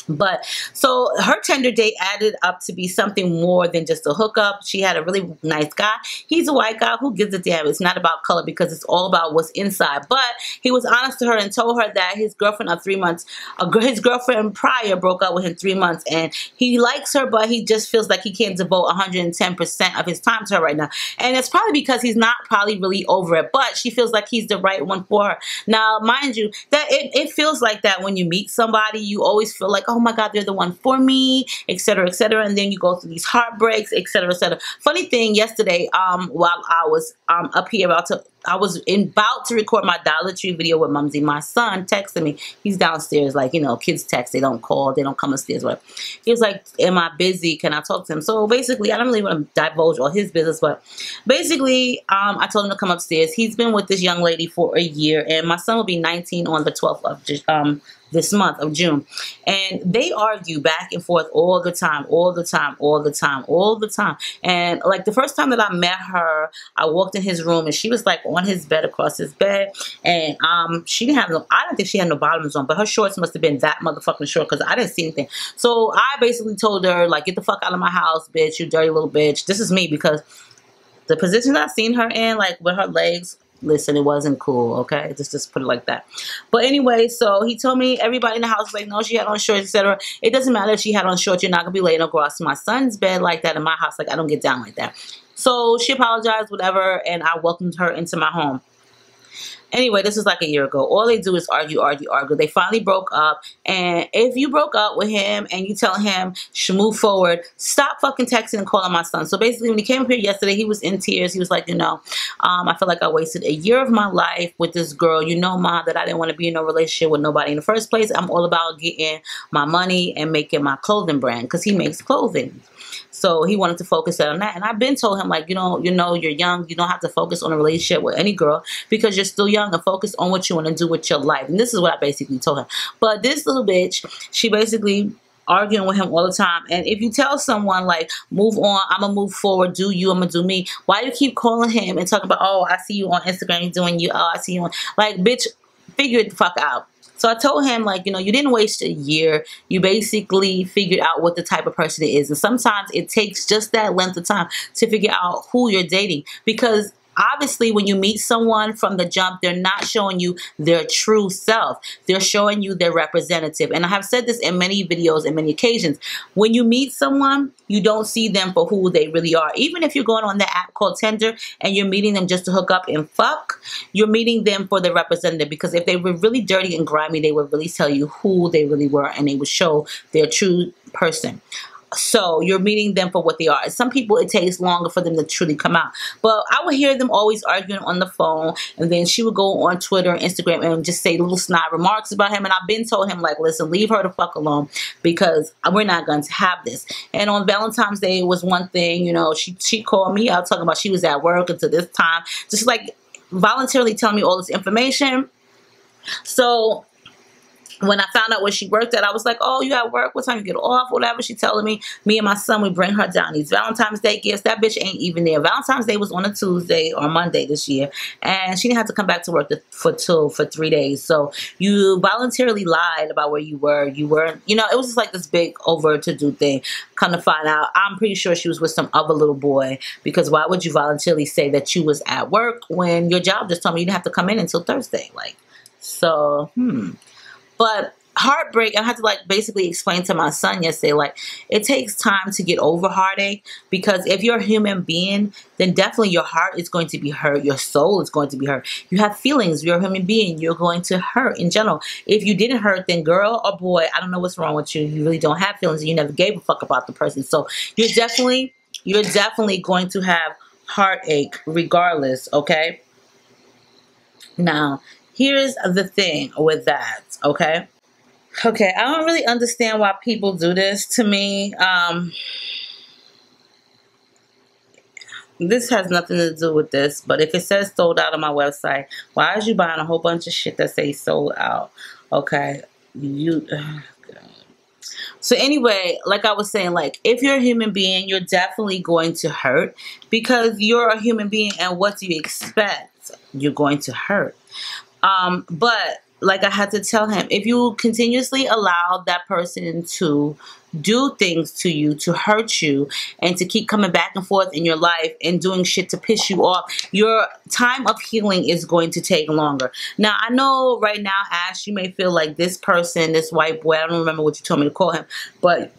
But so her Tinder date added up to be something more than just a hookup. She had a really nice guy. He's a white guy. Who gives a damn? It's not about color because it's all about what's inside. But he was honest to her and told her that his girlfriend of 3 months, his girlfriend prior broke up with him 3 months, and he likes her, but he just feels like he can't devote 110% of his time to her right now. And it's probably because he's not probably really over it, but she feels like he's the right one for her. Now, mind you, that it feels like that when you meet somebody. You always feel like, oh my God, they're the one for me, etc., etc. And then you go through these heartbreaks, etc., etc. Funny thing, yesterday, while I was up here I was about to record my Dollar Tree video with Mumsy. My son texted me. He's downstairs, like, you know, kids text. They don't call. They don't come upstairs. Right? He was like, am I busy? Can I talk to him? So basically, I don't really want to divulge all his business, but basically, I told him to come upstairs. He's been with this young lady for a year, and my son will be 19 on the 12th of this month of June. And they argue back and forth all the time, all the time, all the time, all the time. And like the first time that I met her, I walked in his room and she was like on his bed, across his bed, and she didn't have no, I don't think she had no bottoms on, but her shorts must have been that motherfucking short because I didn't see anything. So I basically told her, like, get the fuck out of my house, bitch, you dirty little bitch. This is me, because the position I've seen her in, like with her legs, listen, it wasn't cool, okay? Just put it like that. But anyway, so he told me everybody in the house was like, no, she had on shorts, etc. It doesn't matter if she had on shorts, you're not gonna be laying across my son's bed like that in my house. Like, I don't get down like that. So she apologized, whatever, and I welcomed her into my home. Anyway, this is like a year ago. All they do is argue, argue, argue. They finally broke up. And if you broke up with him and you tell him, move forward, stop fucking texting and calling my son. So basically, when he came up here yesterday, he was in tears. He was like, you know, I feel like I wasted a year of my life with this girl. You know, Ma, that I didn't want to be in no relationship with nobody in the first place. I'm all about getting my money and making my clothing brand, because he makes clothing. So he wanted to focus on that. And I've been told him, like, you know, you're young. You don't have to focus on a relationship with any girl because you're still young, and focus on what you want to do with your life. And this is what I basically told him. But this little bitch, she basically arguing with him all the time. And if you tell someone, like, move on, I'm going to move forward, do you, I'm going to do me, why you keep calling him and talking about, oh, I see you on Instagram, you're doing you, oh, I see you on, like, bitch, figure it the fuck out. So I told him, like, you know, you didn't waste a year. You basically figured out what the type of person it is. And sometimes it takes just that length of time to figure out who you're dating. Because obviously, when you meet someone from the jump, they're not showing you their true self. They're showing you their representative. And I have said this in many videos and many occasions. When you meet someone, you don't see them for who they really are. Even if you're going on the app called Tinder and you're meeting them just to hook up and fuck, you're meeting them for their representative. Because if they were really dirty and grimy, they would really tell you who they really were, and they would show their true person. So you're meeting them for what they are. Some people, it takes longer for them to truly come out. But I would hear them always arguing on the phone, and then she would go on Twitter and Instagram and just say little snide remarks about him. And I've been told him, like, listen, leave her the fuck alone, because we're not going to have this. And on Valentine's Day, it was one thing, you know, she called me out talking about she was at work until this time, just like voluntarily telling me all this information. So when I found out where she worked at, I was like, oh, you at work? What time you get off? Whatever. She telling me and my son, we bring her down these Valentine's Day gifts. That bitch ain't even there. Valentine's Day was on a Tuesday or Monday this year, and she didn't have to come back to work for 3 days. So you voluntarily lied about where you were. You weren't, you know, it was just like this big over to do thing. Come to find out, I'm pretty sure she was with some other little boy, because why would you voluntarily say that you was at work when your job just told me you didn't have to come in until Thursday? Like, so, But heartbreak, I had to, like, basically explain to my son yesterday, like, it takes time to get over heartache, because if you're a human being, then definitely your heart is going to be hurt. Your soul is going to be hurt. You have feelings. You're a human being. You're going to hurt in general. If you didn't hurt, then girl or boy, I don't know what's wrong with you. You really don't have feelings. You never gave a fuck about the person. So you're definitely going to have heartache regardless, okay? Now, here's the thing with that, okay? Okay, I don't really understand why people do this to me. This has nothing to do with this, but if it says sold out on my website, why is you buying a whole bunch of shit that says sold out? Okay, you... So anyway, like I was saying, like, if you're a human being, you're definitely going to hurt because you're a human being, and what do you expect? You're going to hurt. But like I had to tell him, if you continuously allow that person to do things to you, to hurt you, and to keep coming back and forth in your life and doing shit to piss you off, your time of healing is going to take longer. Now, I know right now, Ash, you may feel like this person, this white boy, I don't remember what you told me to call him, but...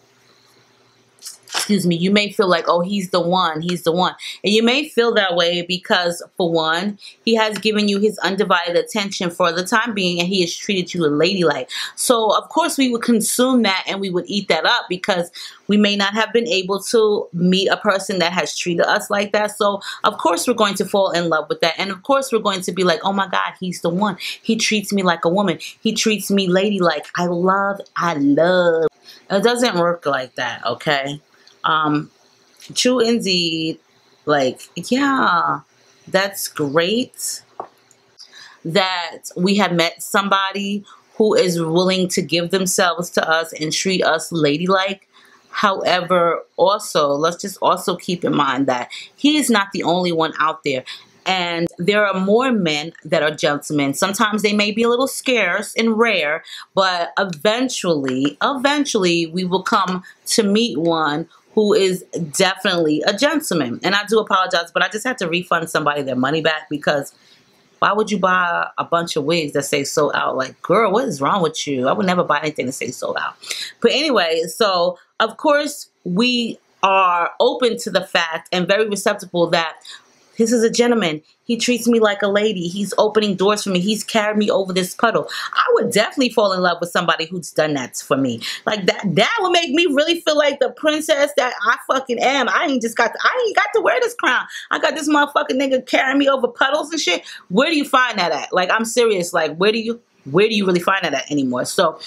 excuse me, you may feel like, oh, he's the one, he's the one. And you may feel that way because, for one, he has given you his undivided attention for the time being, and he has treated you ladylike. So, of course, we would consume that and we would eat that up because we may not have been able to meet a person that has treated us like that. So, of course, we're going to fall in love with that. And, of course, we're going to be like, oh, my God, he's the one. He treats me like a woman. He treats me ladylike. I love. It doesn't work like that, okay? True indeed, like, yeah, that's great that we have met somebody who is willing to give themselves to us and treat us ladylike. However, also, let's just also keep in mind that he is not the only one out there. And there are more men that are gentlemen. Sometimes they may be a little scarce and rare, but eventually we will come to meet one who is definitely a gentleman. And I do apologize, but I just had to refund somebody their money back because why would you buy a bunch of wigs that say sold out? Like, girl, what is wrong with you? I would never buy anything that says sold out. But anyway, so of course we are open to the fact and very receptive that this is a gentleman. He treats me like a lady. He's opening doors for me. He's carried me over this puddle. I would definitely fall in love with somebody who's done that for me. Like that would make me really feel like the princess that I fucking am. I ain't got to wear this crown. I got this motherfucking nigga carrying me over puddles and shit. Where do you find that at? Like, I'm serious. Like, where do you really find that at anymore? So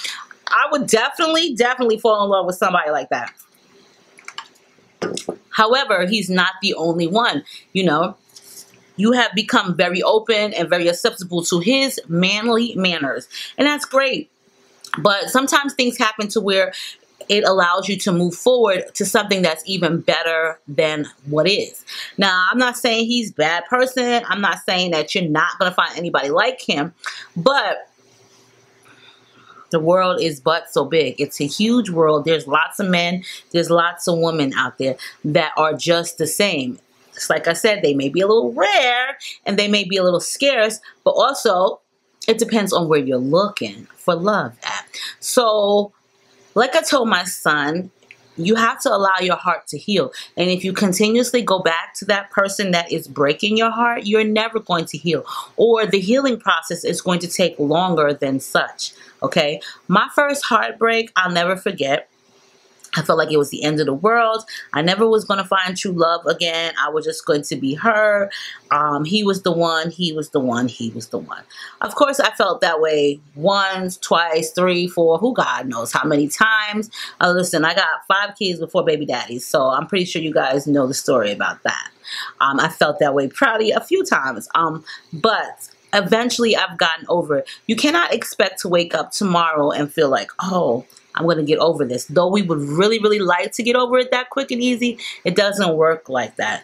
I would definitely fall in love with somebody like that. However, he's not the only one, you know. You have become very open and very acceptable to his manly manners. And that's great. But sometimes things happen to where it allows you to move forward to something that's even better than what is. Now, I'm not saying he's a bad person. I'm not saying that you're not going to find anybody like him. But the world is but so big. It's a huge world. There's lots of men. There's lots of women out there that are just the same. It's like I said, they may be a little rare and they may be a little scarce, but also it depends on where you're looking for love at. So like I told my son, you have to allow your heart to heal. And if you continuously go back to that person that is breaking your heart, you're never going to heal. Or the healing process is going to take longer than such. Okay? My first heartbreak, I'll never forget. I felt like it was the end of the world. I never was going to find true love again. I was just going to be her. He was the one. He was the one. He was the one. Of course, I felt that way once, twice, three, four, who God knows how many times. Listen, I got 5 kids before baby daddies, so I'm pretty sure you guys know the story about that. I felt that way probably a few times, but eventually I've gotten over it. You cannot expect to wake up tomorrow and feel like, oh, I'm going to get over this. Though we would really, really like to get over it that quick and easy, it doesn't work like that.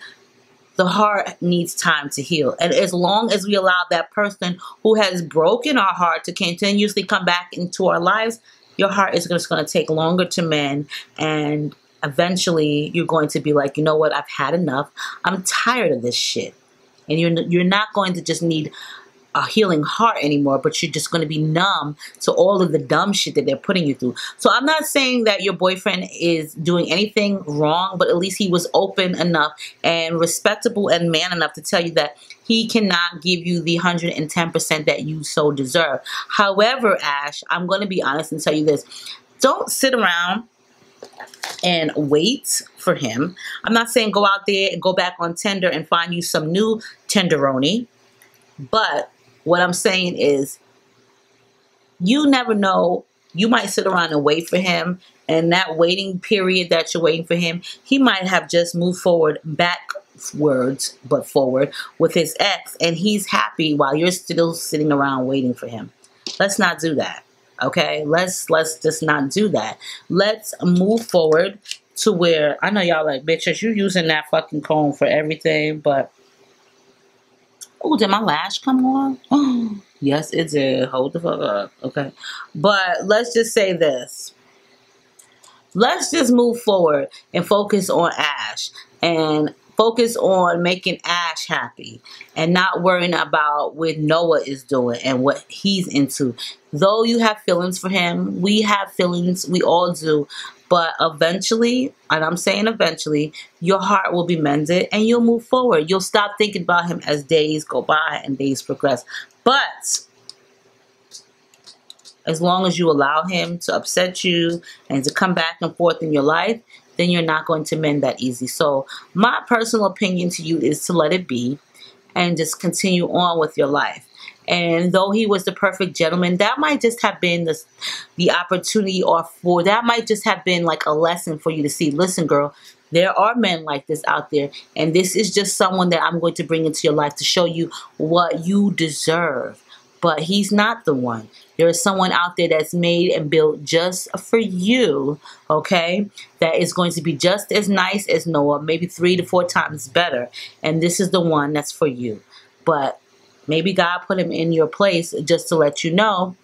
The heart needs time to heal. And as long as we allow that person who has broken our heart to continuously come back into our lives, your heart is just going to take longer to mend. And eventually you're going to be like, you know what? I've had enough. I'm tired of this shit. And you're not going to just need a healing heart anymore, but you're just going to be numb to all of the dumb shit that they're putting you through. So I'm not saying that your boyfriend is doing anything wrong, but at least he was open enough and respectable and man enough to tell you that he cannot give you the 110% that you so deserve. However, Ash, I'm going to be honest and tell you this. Don't sit around and wait for him. I'm not saying go out there and go back on Tinder and find you some new tenderoni, but what I'm saying is you never know you might sit around and wait for him, and that waiting period that you're waiting for him, he might have just moved forward, backwards, but forward with his ex, and he's happy while you're still sitting around waiting for him. Let's not do that, okay? Let's just not do that. Let's move forward to where, I know y'all like, bitches, you using that fucking comb for everything, but, oh, did my lash come on? Oh, yes, it did. Hold the fuck up, okay? But let's just say this. Let's just move forward and focus on Ash and focus on making Ash happy and not worrying about what Noah is doing and what he's into. Though you have feelings for him, we have feelings, we all do, but eventually, and I'm saying eventually, your heart will be mended and you'll move forward. You'll stop thinking about him as days go by and days progress. But as long as you allow him to upset you and to come back and forth in your life, then you're not going to mend that easy. So my personal opinion to you is to let it be and just continue on with your life. And though he was the perfect gentleman, that might just have been the opportunity, or for that might just have been like a lesson for you to see. Listen, girl, there are men like this out there, and this is just someone that I'm going to bring into your life to show you what you deserve. But he's not the one. There is someone out there that's made and built just for you, okay? That is going to be just as nice as Noah, maybe 3 to 4 times better. And this is the one that's for you. But maybe God put him in your place just to let you know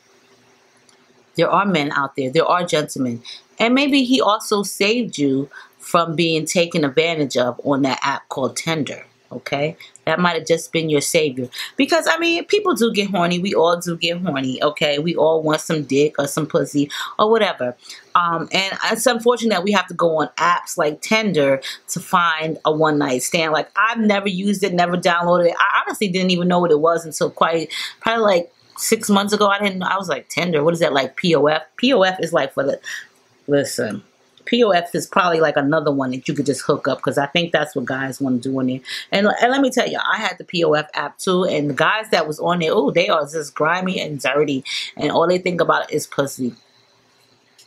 there are men out there. There are gentlemen. And maybe he also saved you from being taken advantage of on that app called Tinder. Okay, that might have just been your savior. Because, I mean, people do get horny. We all do get horny, okay? We all want some dick or some pussy or whatever. And it's unfortunate that we have to go on apps like Tinder to find a one-night stand. Like, I've never used it, never downloaded it. I honestly didn't even know what it was until probably like 6 months ago. I was like, Tinder, what is that, like POF? POF is like for the, listen. POF is probably like another one that you could just hook up, because I think that's what guys want to do on there. And let me tell you, I had the POF app too, and the guys that was on there, oh, they are just grimy and dirty, and all they think about is pussy.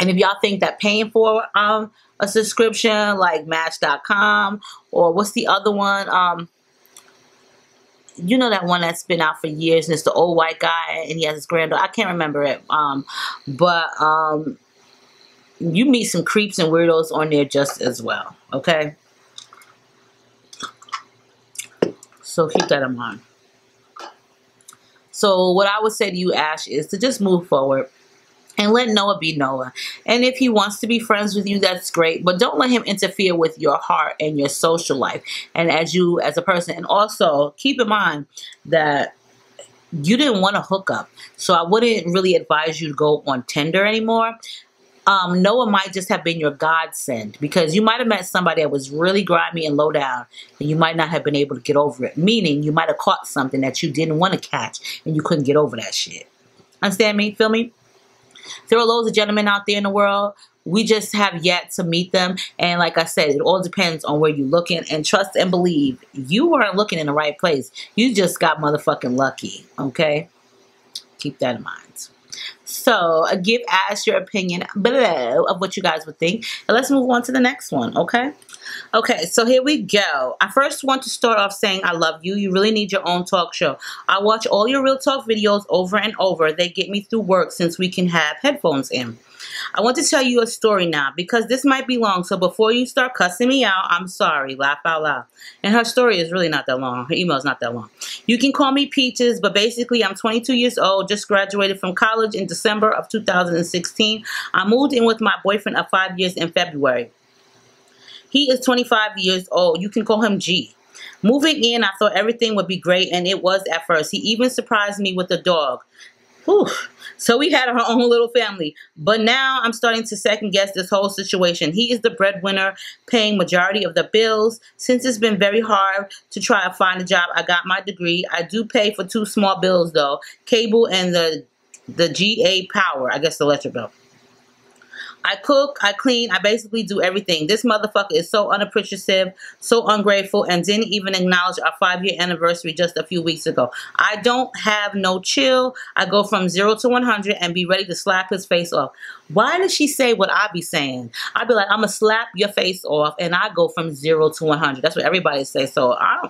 And if y'all think that paying for a subscription like Match.com, or what's the other one, you know, that one that's been out for years, and it's the old white guy, and he has his granddaughter. I can't remember it, but you meet some creeps and weirdos on there just as well, okay? So keep that in mind. So what I would say to you, Ash, is to just move forward and let Noah be Noah. And if he wants to be friends with you, that's great. But don't let him interfere with your heart and your social life and as you as a person. And also keep in mind that you didn't want to hook up. So I wouldn't really advise you to go on Tinder anymore. Noah might just have been your godsend, because you might have met somebody that was really grimy and low down, and you might not have been able to get over it. Meaning, you might have caught something that you didn't want to catch, and you couldn't get over that shit. Understand me? Feel me? There are loads of gentlemen out there in the world. We just have yet to meet them. And like I said, it all depends on where you're looking. And trust and believe, you weren't looking in the right place. You just got motherfucking lucky, okay? Keep that in mind. So give Ash your opinion below of what you guys would think. And let's move on to the next one, okay? Okay, so here we go. I first want to start off saying I love you. You really need your own talk show. I watch all your Real Talk videos over and over. They get me through work since we can have headphones in. I want to tell you a story now because this might be long. So before you start cussing me out, I'm sorry. Laugh out loud. And her story is really not that long. Her email is not that long. You can call me Peaches, but basically I'm 22 years old, just graduated from college in December of 2016. I moved in with my boyfriend of 5 years in February. He is 25 years old. You can call him G. Moving in, I thought everything would be great, and it was at first. He even surprised me with a dog. Whew. So we had our own little family, but now I'm starting to second guess this whole situation. He is the breadwinner, paying majority of the bills. Since it's been very hard to try to find a job, I got my degree. I do pay for 2 small bills though, cable and the GA power, I guess the electric bill. I cook, I clean, I basically do everything. This motherfucker is so unappreciative, so ungrateful, and didn't even acknowledge our 5-year anniversary just a few weeks ago. I don't have no chill. I go from 0 to 100 and be ready to slap his face off. Why does she say what I be saying? I be like, I'm gonna slap your face off, and I go from 0 to 100. That's what everybody says. So I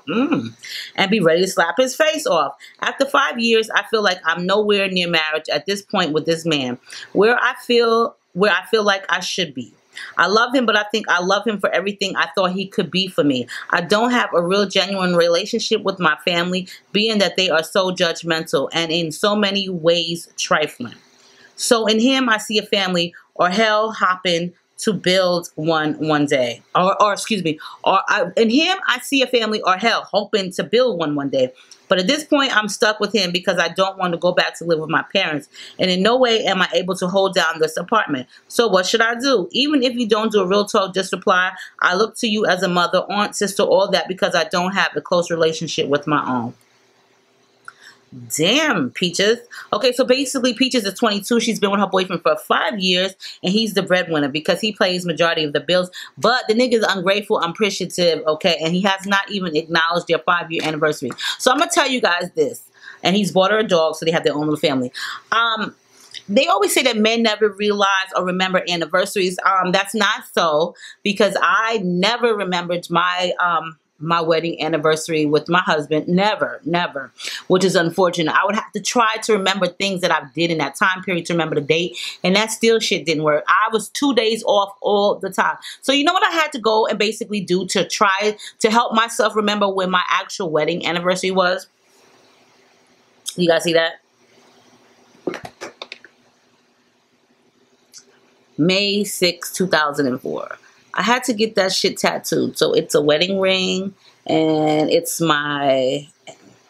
and be ready to slap his face off. After 5 years, I feel like I'm nowhere near marriage at this point with this man, where I feel like I should be. I love him, but I think I love him for everything I thought he could be for me. I don't have a real genuine relationship with my family, being that they are so judgmental and in so many ways trifling. So in him, I see a family, or hell hopping to build one day. In him, I see a family, or hell hoping to build one day. But at this point, I'm stuck with him because I don't want to go back to live with my parents. And in no way am I able to hold down this apartment. So what should I do? Even if you don't do a real talk, just reply, I look to you as a mother, aunt, sister, all that, because I don't have a close relationship with my own. Damn, Peaches. Okay, so basically Peaches is 22. She's been with her boyfriend for 5 years, and he's the breadwinner because he pays majority of the bills. But the nigga's ungrateful, unappreciative, okay, and he has not even acknowledged their 5-year anniversary. So I'm gonna tell you guys this. And he's bought her a dog, so they have their own little family. They always say that men never realize or remember anniversaries. That's not so, because I never remembered my wedding anniversary with my husband, never, which is unfortunate. I would have to try to remember things that I did in that time period to remember the date, and that still shit didn't work. I was 2 days off all the time. So you know what I had to go and basically do to try to help myself remember when my actual wedding anniversary was? You guys see that? May 6, 2004. I had to get that shit tattooed. So it's a wedding ring and it's my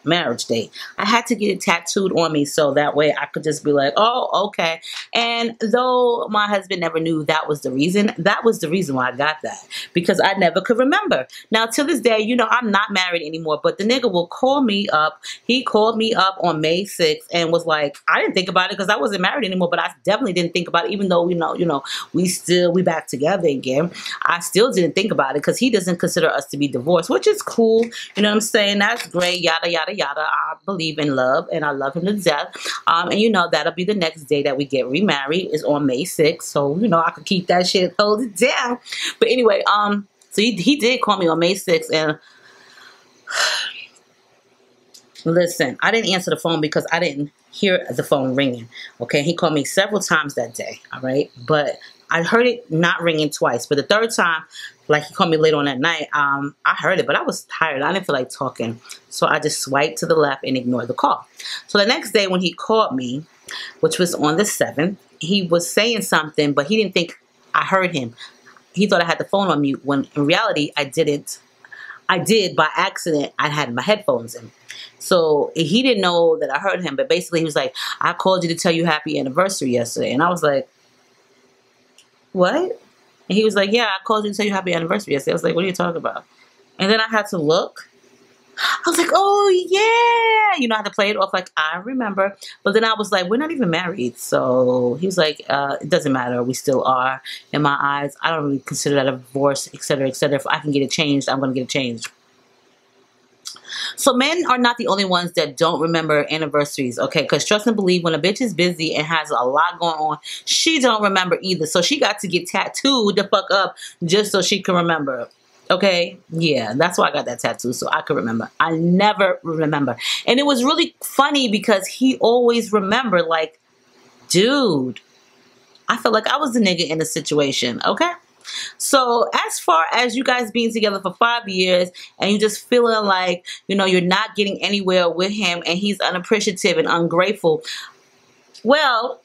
marriage date. I had to get it tattooed on me so that way I could just be like, oh, okay. And though my husband never knew that was the reason why I got that, because I never could remember. Now, to this day, you know, I'm not married anymore, but the nigga will call me up. He called me up on May 6th and was like, I didn't think about it because I wasn't married anymore, but I definitely didn't think about it, even though, you know, we back together again. I still didn't think about it because he doesn't consider us to be divorced, which is cool. You know what I'm saying? That's great, yada, yada, yada. I believe in love and I love him to death, and you know that'll be the next day that we get remarried is on May 6th, so you know I could keep that shit holding down. But anyway, so he did call me on May 6th, and listen, I didn't answer the phone because I didn't hear the phone ringing, okay? He called me several times that day, all right? But I heard it not ringing twice, but the third time, like he called me later on that night, I heard it, but I was tired. I didn't feel like talking, so I just swiped to the left and ignored the call. So the next day when he called me, which was on the 7th, he was saying something, but he didn't think I heard him. He thought I had the phone on mute, when in reality, I didn't. I did by accident. I had my headphones in. So he didn't know that I heard him, but basically he was like, I called you to tell you happy anniversary yesterday. And I was like, what? And he was like, yeah, I called you to tell you happy anniversary yesterday. I was like, what are you talking about? And then I had to look. I was like, oh, yeah. You know, I had to play it off like, I remember. But then I was like, we're not even married. So he was like, it doesn't matter. We still are. In my eyes, I don't really consider that a divorce, et cetera, et cetera. If I can get it changed, I'm going to get it changed. So men are not the only ones that don't remember anniversaries, okay? Because trust and believe, when a bitch is busy and has a lot going on, she don't remember either. So she got to get tattooed the fuck up just so she can remember, okay? Yeah, that's why I got that tattoo, so I could remember. I never remember. And it was really funny because he always remembered, like, dude, I felt like I was the nigga in the situation, okay? So as far as you guys being together for 5 years and you just feeling like, you know, you're not getting anywhere with him and he's unappreciative and ungrateful, well,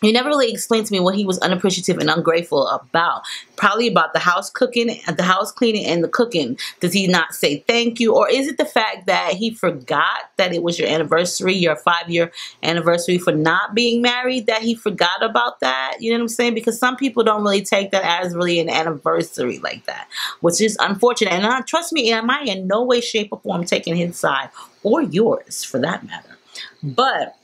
he never really explained to me what he was unappreciative and ungrateful about. Probably about the house cooking, the house cleaning, and the cooking. Does he not say thank you? Or is it the fact that he forgot that it was your anniversary, your 5-year anniversary for not being married, that he forgot about that? You know what I'm saying? Because some people don't really take that as really an anniversary like that, which is unfortunate. And trust me, am I in no way, shape, or form taking his side or yours for that matter? But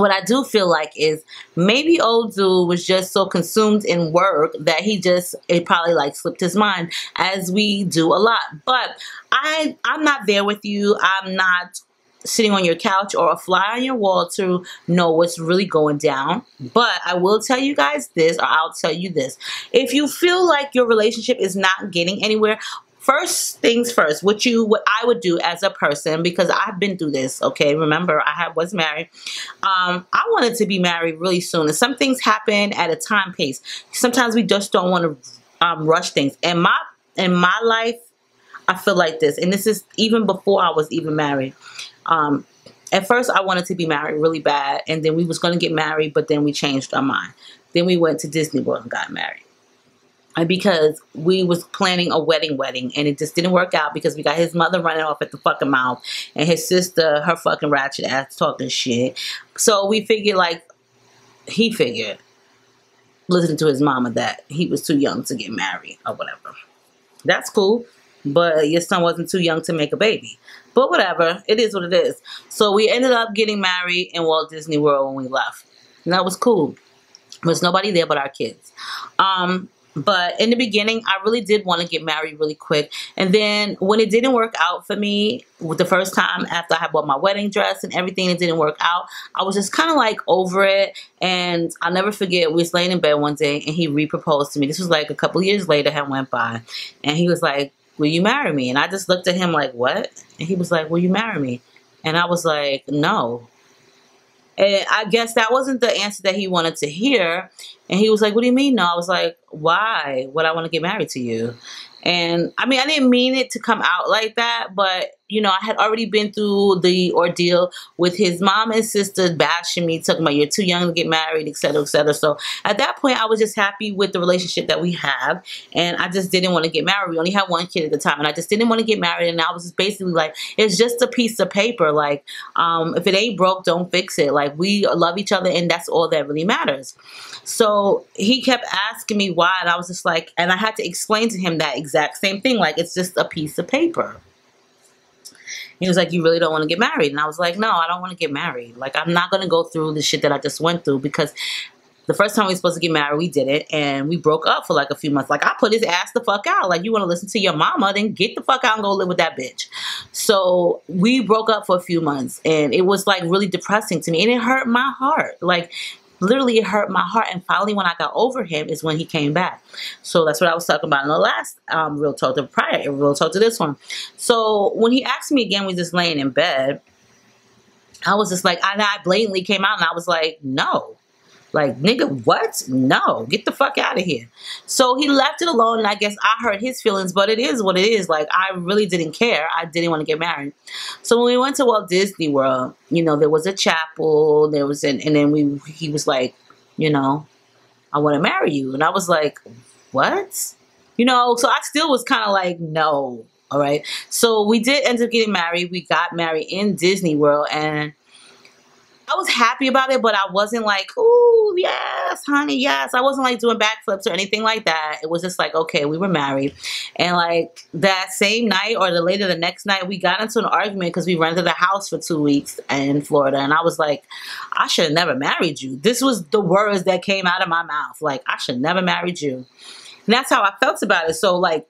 what I do feel like is maybe old dude was just so consumed in work that he just, it probably like slipped his mind, as we do a lot. But I'm not there with you. I'm not sitting on your couch or a fly on your wall to know what's really going down. But I will tell you guys this, or I'll tell you this. If you feel like your relationship is not getting anywhere, first things first, what I would do as a person, because I've been through this, okay? Remember, I was married. I wanted to be married really soon, and some things happen at a time pace. Sometimes we just don't want to rush things. And in my life, I feel like this, and this is even before I was even married. At first, I wanted to be married really bad, and then we was going to get married, but then we changed our mind. Then we went to Disney World and got married. Because we was planning a wedding, and it just didn't work out because we got his mother running off at the fucking mouth and his sister, her fucking ratchet ass talking shit. So we figured, like, he figured, listening to his mama, that he was too young to get married or whatever. That's cool, but your son wasn't too young to make a baby. But whatever, it is what it is. So we ended up getting married in Walt Disney World when we left. And that was cool. There was nobody there but our kids. But in the beginning, I really did want to get married really quick. And then when it didn't work out for me, the first time after I had bought my wedding dress and everything, it didn't work out. I was just kind of like over it. And I'll never forget, we was laying in bed one day and he re-proposed to me. This was like a couple of years later had went by. And he was like, "Will you marry me?" And I just looked at him like, "What?" And he was like, "Will you marry me?" And I was like, "No." And I guess that wasn't the answer that he wanted to hear. And he was like, "What do you mean no?" I was like, "Why would I want to get married to you?" And I mean, I didn't mean it to come out like that, but you know, I had already been through the ordeal with his mom and sister bashing me, talking about you're too young to get married, et cetera, et cetera. So at that point, I was just happy with the relationship that we have, and I just didn't want to get married. We only had one kid at the time, and I just didn't want to get married. And I was just basically like, it's just a piece of paper. Like, if it ain't broke, don't fix it. Like, we love each other, and that's all that really matters. So he kept asking me why, and I was just like, and I had to explain to him that exact same thing. Like, it's just a piece of paper. He was like, "You really don't want to get married?" And I was like, "No, I don't want to get married. Like, I'm not going to go through the shit that I just went through, because the first time we were supposed to get married, we did it, and we broke up for like a few months. Like, I put his ass the fuck out. Like, you want to listen to your mama, then get the fuck out and go live with that bitch." So we broke up for a few months, and it was like really depressing to me, and it hurt my heart. Like, literally, it hurt my heart. And finally, when I got over him, is when he came back. So that's what I was talking about in the last Real Talk, the prior Real Talk to this one. So when he asked me again, we just laying in bed. I was just like, I blatantly came out and I was like, "No. Like, nigga, what? No, get the fuck out of here." So he left it alone, and I guess I hurt his feelings, but it is what it is. Like, I really didn't care. I didn't want to get married. So when we went to Walt Disney World, you know, there was a chapel, and then he was like, you know, "I want to marry you." And I was like, "What?" You know, so I still was kind of like, no. All right. So we did end up getting married. We got married in Disney World, and I was happy about it, but I wasn't like, "Ooh, yes, honey, yes." I wasn't like doing backflips or anything like that. It was just like, okay, we were married. And like that same night or later the next night, we got into an argument because we rented a house for 2 weeks in Florida. And I was like, "I should have never married you." This was the words that came out of my mouth. Like, "I should have never married you." And that's how I felt about it. So like,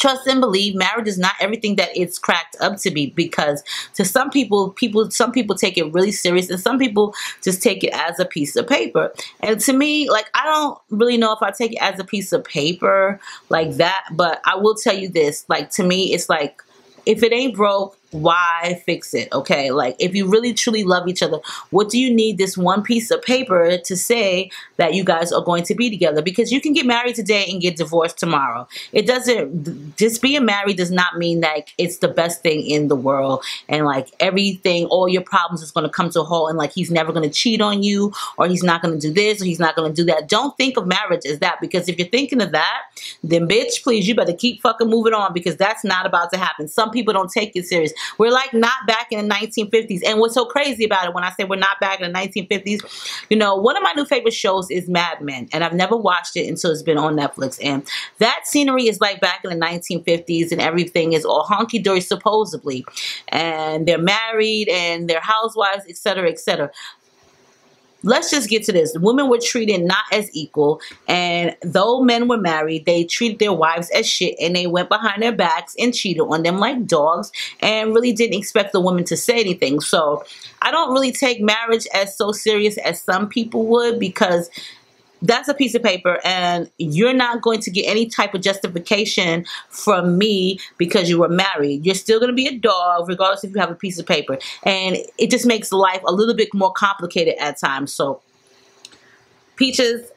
trust and believe, marriage is not everything that it's cracked up to be, because to some people, some people take it really serious, and some people just take it as a piece of paper. And to me, like, I don't really know if I take it as a piece of paper like that, but I will tell you this, like, to me, it's like, if it ain't broke, why fix it? Okay, like, if you really truly love each other, what do you need this one piece of paper to say that you guys are going to be together? Because you can get married today and get divorced tomorrow. It doesn't, just being married does not mean like it's the best thing in the world, and like everything, all your problems is going to come to a halt, and like he's never going to cheat on you, or he's not going to do this, or he's not going to do that. Don't think of marriage as that, because if you're thinking of that, then bitch, please, you better keep fucking moving on, because that's not about to happen. Some people don't take it serious. We're like not back in the 1950s. And what's so crazy about it when I say we're not back in the 1950s, you know, one of my new favorite shows is Mad Men. And I've never watched it until it's been on Netflix. And that scenery is like back in the 1950s, and everything is all honky-dory supposedly. And they're married and they're housewives, et cetera, et cetera. let's just get to this. Women were treated not as equal, and though men were married, they treated their wives as shit, and they went behind their backs and cheated on them like dogs and really didn't expect the woman to say anything. So I don't really take marriage as so serious as some people would, because that's a piece of paper, and you're not going to get any type of justification from me because you were married. You're still going to be a dog regardless if you have a piece of paper, and it just makes life a little bit more complicated at times. So, Peaches,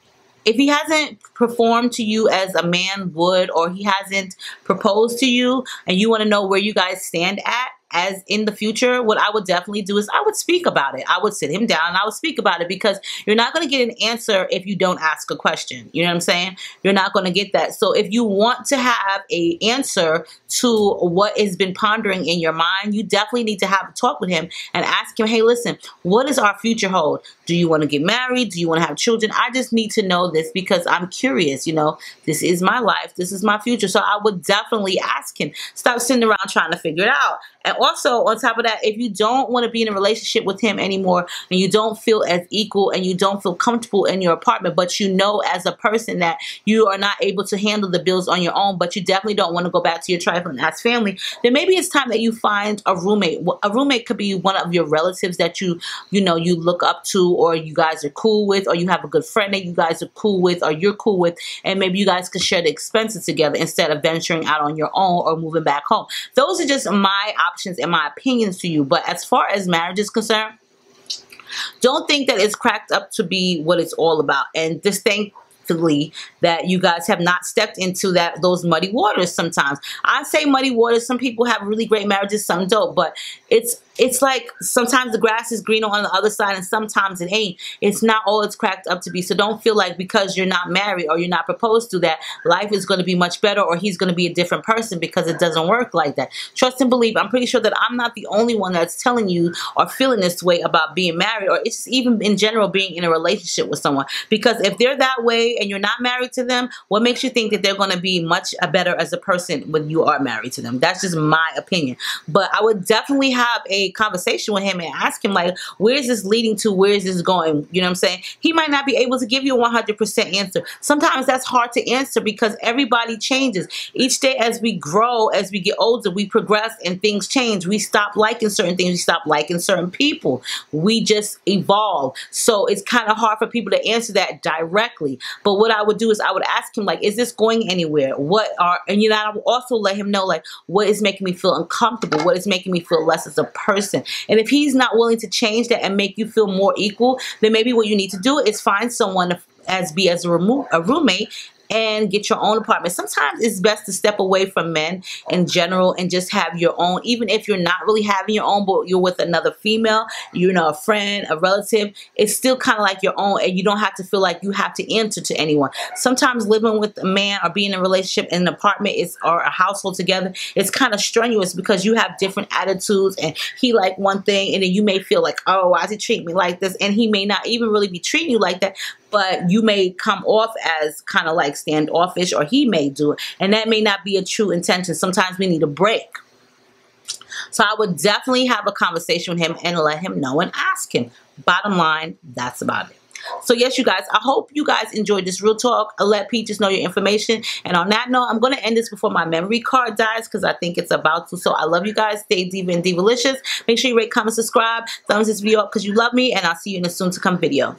if he hasn't performed to you as a man would, or he hasn't proposed to you, and you want to know where you guys stand at, as in the future, what I would definitely do is I would speak about it. I would sit him down and I would speak about it, because you're not going to get an answer if you don't ask a question. You know what I'm saying? You're not going to get that. So if you want to have an answer to what has been pondering in your mind, you definitely need to have a talk with him and ask him, hey, listen, what does our future hold? Do you want to get married? Do you want to have children? I just need to know this because I'm curious. You know, this is my life. This is my future. So I would definitely ask him. Stop sitting around trying to figure it out. And also, on top of that, if you don't want to be in a relationship with him anymore and you don't feel as equal and you don't feel comfortable in your apartment, but you know as a person that you are not able to handle the bills on your own, but you definitely don't want to go back to your trifling-ass family, then maybe it's time that you find a roommate. A roommate could be one of your relatives that you know, you look up to, or you guys are cool with, or you have a good friend that you guys are cool with, or you're cool with, and maybe you guys can share the expenses together instead of venturing out on your own or moving back home. Those are just my options and my opinions to you. But as far as marriage is concerned, don't think that it's cracked up to be what it's all about. And just think that you guys have not stepped into those muddy waters sometimes. I say muddy waters. Some people have really great marriages, some don't, but it's like sometimes the grass is greener on the other side and sometimes it ain't. It's not all it's cracked up to be. So don't feel like because you're not married or you're not proposed to that life is going to be much better or he's going to be a different person, because it doesn't work like that. Trust and believe. I'm pretty sure that I'm not the only one that's telling you or feeling this way about being married, or it's just even in general being in a relationship with someone. Because if they're that way and you're not married to them, what makes you think that they're going to be much better as a person when you are married to them? That's just my opinion. But I would definitely have a conversation with him and ask him, like, where is this leading to? Where is this going? You know what I'm saying? He might not be able to give you a 100% answer. Sometimes that's hard to answer because everybody changes. Each day as we grow, as we get older, we progress and things change. We stop liking certain things. We stop liking certain people. We just evolve. So it's kind of hard for people to answer that directly. But what I would do is I would ask him, like, is this going anywhere? And you know, I would also let him know, like, what is making me feel uncomfortable? What is making me feel less as a person? And if he's not willing to change that and make you feel more equal, then maybe what you need to do is find someone as a roommate and get your own apartment. Sometimes it's best to step away from men in general and just have your own, even if you're not really having your own, but you're with another female, you know, a friend, a relative. It's still kind of like your own, and you don't have to feel like you have to answer to anyone. Sometimes living with a man or being in a relationship in an apartment or a household together, it's kind of strenuous because you have different attitudes, and he like one thing, and then you may feel like, oh, why does he treat me like this? And he may not even really be treating you like that, but you may come off as kind of like standoffish, or he may do it, and that may not be a true intention. Sometimes we need a break. So I would definitely have a conversation with him and let him know and ask him. Bottom line, that's about it. So yes, you guys, I hope you guys enjoyed this real talk. I'll let Peaches know your information. And on that note, I'm going to end this before my memory card dies, because I think it's about to. So I love you guys. Stay diva and divalicious. Make sure you rate, comment, subscribe, thumbs this video up because you love me, and I'll see you in a soon to come video.